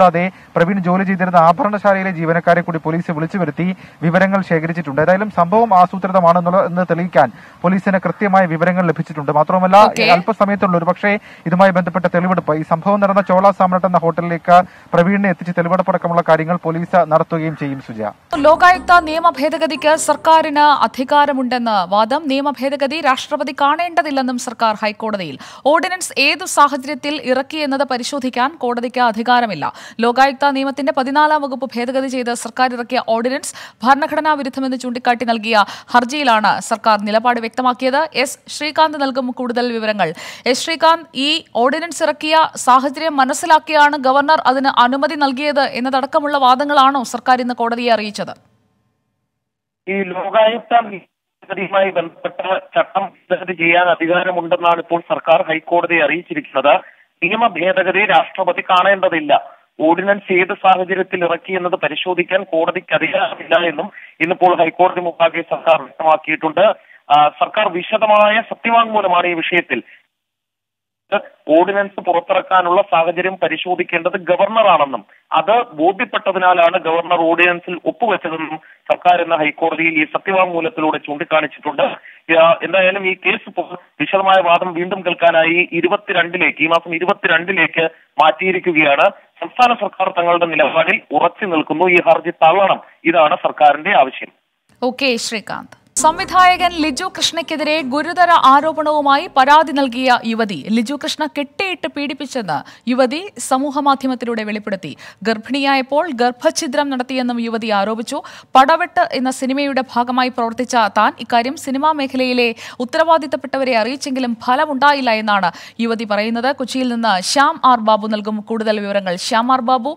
പ്രവീൺ ജോലി ചെയ്തിരുന്ന ആഭരണശാലയിലെ ജീവനക്കാരെ കൂടി പോലീസ് വിളിച്ചു വരുത്തി വിവരങ്ങൾ ശേഖരിച്ചിട്ടുണ്ട്. ഏതായാലും സംഭവം ആസൂത്രിതമാണെന്ന് തെളിയിക്കാൻ പോലീസിന് കൃത്യമായ വിവരങ്ങൾ ലഭിച്ചിട്ടുണ്ട്. മാത്രമല്ല, അല്പസമയത്തുള്ള ഒരുപക്ഷെ ഇതുമായി ബന്ധപ്പെട്ട തെളിവെടുപ്പ്, ഈ സംഭവം നടന്ന ചോള സാമ്രാട്ട് എന്ന ഹോട്ടലിലേക്ക് പ്രവീണിനെ എത്തിച്ച് തെളിവെടുപ്പടക്കമുള്ള കാര്യങ്ങൾ പോലീസ് നടത്തുകയും ചെയ്യും. സുജ, ലോകായുക്ത നിയമ ഭേദഗതിക്ക് സർക്കാരിന് അധികാരമുണ്ടെന്ന് വാദം. നിയമ ഭേദഗതി രാഷ്ട്രപതി കാണേണ്ടതില്ലെന്നും സർക്കാർ ഹൈക്കോടതിയിൽ. ഓർഡിനൻസ് ഏതു സാഹചര്യത്തിൽ ഇറക്കിയെന്നത് പരിശോധിക്കാൻ കോടതിക്ക് അധികാരമില്ല. ലോകായുക്ത നിയമത്തിന്റെ 14ാം വകുപ്പ് ഭേദഗതി ചെയ്ത് സർക്കാർ ഇറക്കിയ ഓർഡിനൻസ് ഭരണഘടനാ വിരുദ്ധമെന്ന് ചൂണ്ടിക്കാട്ടി നൽകിയ ഹർജിയിലാണ് സർക്കാർ നിലപാട് വ്യക്തമാക്കിയത്. എസ് ശ്രീകാന്ത് നൽകും കൂടുതൽ വിവരങ്ങൾ. എസ് ശ്രീകാന്ത്, ഈ ഓർഡിനൻസ് ഇറക്കിയ സാഹചര്യം മനസ്സിലാക്കിയാണ് ഗവർണർ അതിന് അനുമതി നൽകിയത് എന്നതടക്കമുള്ള വാദങ്ങളാണോ സർക്കാർ ഇന്ന് കോടതിയെ അറിയിച്ചത്? ഈ ലോകായുക്ത ഭേദഗതിയുമായി ബന്ധപ്പെട്ട ചട്ടം ഭേദഗതി ചെയ്യാൻ അധികാരമുണ്ടെന്നാണ് ഇപ്പോൾ സർക്കാർ ഹൈക്കോടതിയെ അറിയിച്ചിരിക്കുന്നത്. നിയമ ഭേദഗതി രാഷ്ട്രപതി കാണേണ്ടതില്ല. ഓർഡിനൻസ് ഏത് സാഹചര്യത്തിൽ ഇറക്കി എന്നത് പരിശോധിക്കാൻ കോടതിക്ക് അധികാരമില്ല എന്നും ഇന്നിപ്പോൾ ഹൈക്കോടതി മുമ്പാകെ സർക്കാർ വ്യക്തമാക്കിയിട്ടുണ്ട്. സർക്കാർ വിശദമായ സത്യവാങ്മൂലമാണ് ഈ വിഷയത്തിൽ. ഓർഡിനൻസ് പുറത്തിറക്കാനുള്ള സാഹചര്യം പരിശോധിക്കേണ്ടത് ഗവർണറാണെന്നും അത് ബോധ്യപ്പെട്ടതിനാലാണ് ഗവർണർ ഓർഡിനൻസിൽ ഒപ്പുവെച്ചതെന്നും സർക്കാർ എന്ന ഹൈക്കോടതിയിൽ ഈ സത്യവാങ്മൂലത്തിലൂടെ ചൂണ്ടിക്കാണിച്ചിട്ടുണ്ട്. എന്തായാലും ഈ കേസ് വിശദമായ വാദം വീണ്ടും കേൾക്കാനായി ഈ മാസം 22ലേക്ക് മാറ്റിയിരിക്കുകയാണ്. സംസ്ഥാന സർക്കാർ തങ്ങളുടെ നിലപാടിൽ ഉറച്ചു നിൽക്കുന്നു. ഈ ഹർജി തള്ളണം, ഇതാണ് സർക്കാരിന്റെ ആവശ്യം. ഓക്കെ ശ്രീകാന്ത്. സംവിധായകൻ ലിജു കൃഷ്ണയ്ക്കെതിരെ ഗുരുതര ആരോപണവുമായി പരാതി നൽകിയ യുവതി ലിജു കൃഷ്ണ കെട്ടിയിട്ട് പീഡിപ്പിച്ചെന്ന് യുവതി സമൂഹമാധ്യമത്തിലൂടെ വെളിപ്പെടുത്തി. ഗർഭിണിയായപ്പോൾ ഗർഭഛിദ്രം നടത്തിയെന്നും യുവതി ആരോപിച്ചു. പടവെട്ട് എന്ന സിനിമയുടെ ഭാഗമായി പ്രവർത്തിച്ച താൻ ഇക്കാര്യം സിനിമാ മേഖലയിലെ ഉത്തരവാദിത്തപ്പെട്ടവരെ അറിയിച്ചെങ്കിലും ഫലമുണ്ടായില്ല എന്നാണ് യുവതി പറയുന്നത്. കൊച്ചിയിൽ നിന്ന് ശ്യാം ആർ ബാബു നൽകും കൂടുതൽ വിവരങ്ങൾ. ശ്യാം ആർ ബാബു,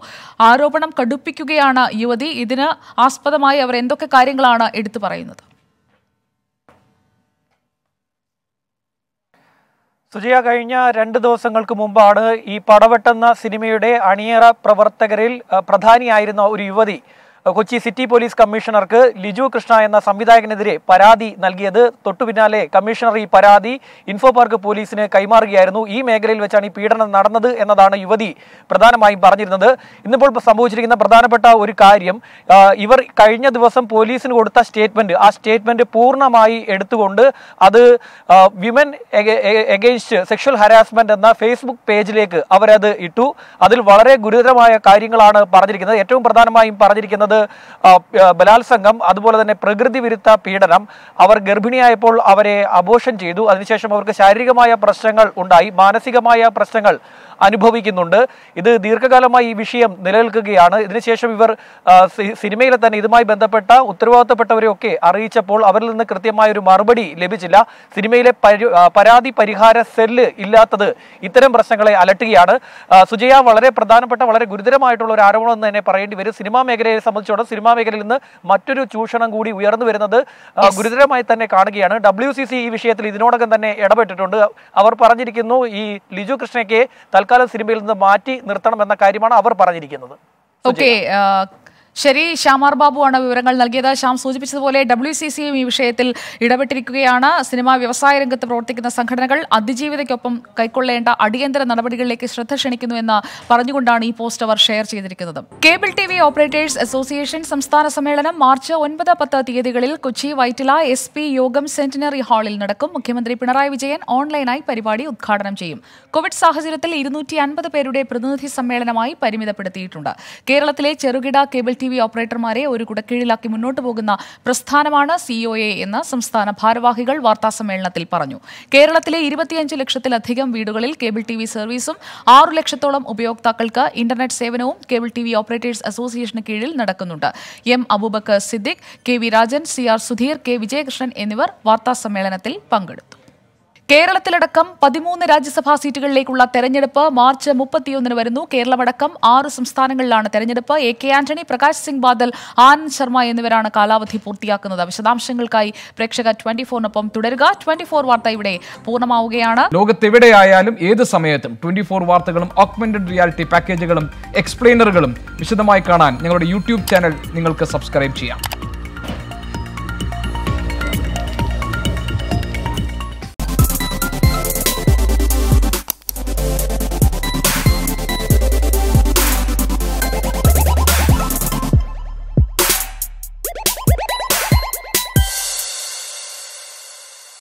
ആരോപണം കടുപ്പിക്കുകയാണ് യുവതി. ഇതിന് ആസ്പദമായി അവർ എന്തൊക്കെ കാര്യങ്ങളാണ് എടുത്തു പറയുന്നത്? സുജയ, കഴിഞ്ഞ 2 ദിവസങ്ങൾക്ക് മുമ്പാണ് ഈ പടവെട്ടെന്ന സിനിമയുടെ അണിയറ പ്രവർത്തകരിൽ പ്രധാനിയായിരുന്ന ഒരു യുവതി Kochi City Police Commissioner Liju Krishna and the Sambidakanadre, Paradi, Nalgiada, Totuvinale, Commissioner Paradi, Info Park Police in a Kaimar Yarnu, E. Megril, Vachani, Peter and Narada and Adana Yuvadi, Pradana Mai Barniranda, in the Purpose Sambuji in the Pradana Pata Urikarium, Iver Kaina, there was some police in Urta statement, a statement Purna Mai Edthuunda, other women against sexual harassment and the Facebook page lake, Avarada Itu, other Valare Gurudamaya Karingalana Paradikan, Etum Pradana in Paradikan. Balal Sangam, Adbola than Pragriti Virita Pedanam, our Gerbini Apol, our abortion Jedu, Adisham or Sharigamaya Prasangal Undai, Manasigamaya Prasangal, Anubovikinunda, either Dirkagalama Visham, Nelkagiana, Initiation River Cinema than Idamai Bantapeta, Utrava Patavarioke, Aricha Pol, Avalan the Kritamai Marbadi, Lebicilla, Cinema Paradi Parihara Selle, Ilata, Iteram Prasangala Alatiana, Sujaya Valare Pradana Pata Valare Gurdama or Aramon and a parade where cinema maker. Cinema maker in the Maturu Chushan and Gudi, we are the another Gurudra Maitana Kardiana, WCC Vishat Lidinoka than Adabated, our Paradikino, E. Liju Krishna K, Talkala Siribil, the Mati, Nurtan and the Kairiman, our Paradikin. Okay, Sherry, Shyam R Babu and Virangal Nalgeda, Sham Sujipole, WCC Vishatil, Idabatrikiana, Cinema Vivasai and the Protic in the Sankanakal, Adiji with the Kopam Kaikolenda, Adian and Nabadical Lake Strathashanikin in the Paradikundani post our shares. Cable TV Operators Association, Samstana Samelana, Marcha, Unpada Pata Theatrical, Kochi, Vaitila, SP Yogam Centenary Hall in Nadakum, Mukhyamantri Pinarayi Vijayan, online I Paribadi, Udghadanam Cheyyum. COVID Sahajirathil, 250 Perude, Prathinidhi Sammelanamayi, Parimidappedutthittundu. Keralathile Cherukida Cable TV operator Mare, Urikuda Kirilaki Munotoguna, Prasthanamana, COA in the Samstana Paravahigal, Varta Samel Natil Paranu. Keralatile, Iribati and Chilathigam, Vidugal, Cable TV Serviceum, our Lectuatolam, Ubiok Takalka, Internet Sevenum, Cable TV Operators Association Kiril, Nadakanunda, M. Abubakar Siddik, K. Virajan, C. R. Sudhir, K. Vijay Krishan, Enivar, Varta Samel Natil Pangad. Keralatilakam, 13 Rajya Sabha seatukalilekkulla Theranjeduppu, March 31 varunnu, Keralamadakam, 6 സംസ്ഥാനങ്ങളിലാണ് തെരഞ്ഞെടുപ്പ്, A.K. Anthony, Prakash Singh Badal, An Sharma എന്നിവരാണ് കാലാവധി പൂർത്തിയാക്കുന്നത്. വിശദാംശങ്ങൾക്കായി പ്രേക്ഷക 24നൊപ്പം തുടരുക. 24 വാർത്ത ഇവിടെ പൂർണ്ണമാവുകയാണ്. ലോകത്തെവിടെയായാലും ഏത് സമയത്തും 24 വാർത്തകളും augmented reality പാക്കേജുകളും എക്സ്പ്ലെയിനറുകളും വിശദമായി കാണാൻ ഞങ്ങളുടെ YouTube ചാനൽ നിങ്ങൾക്ക് സബ്സ്ക്രൈബ് ചെയ്യാം.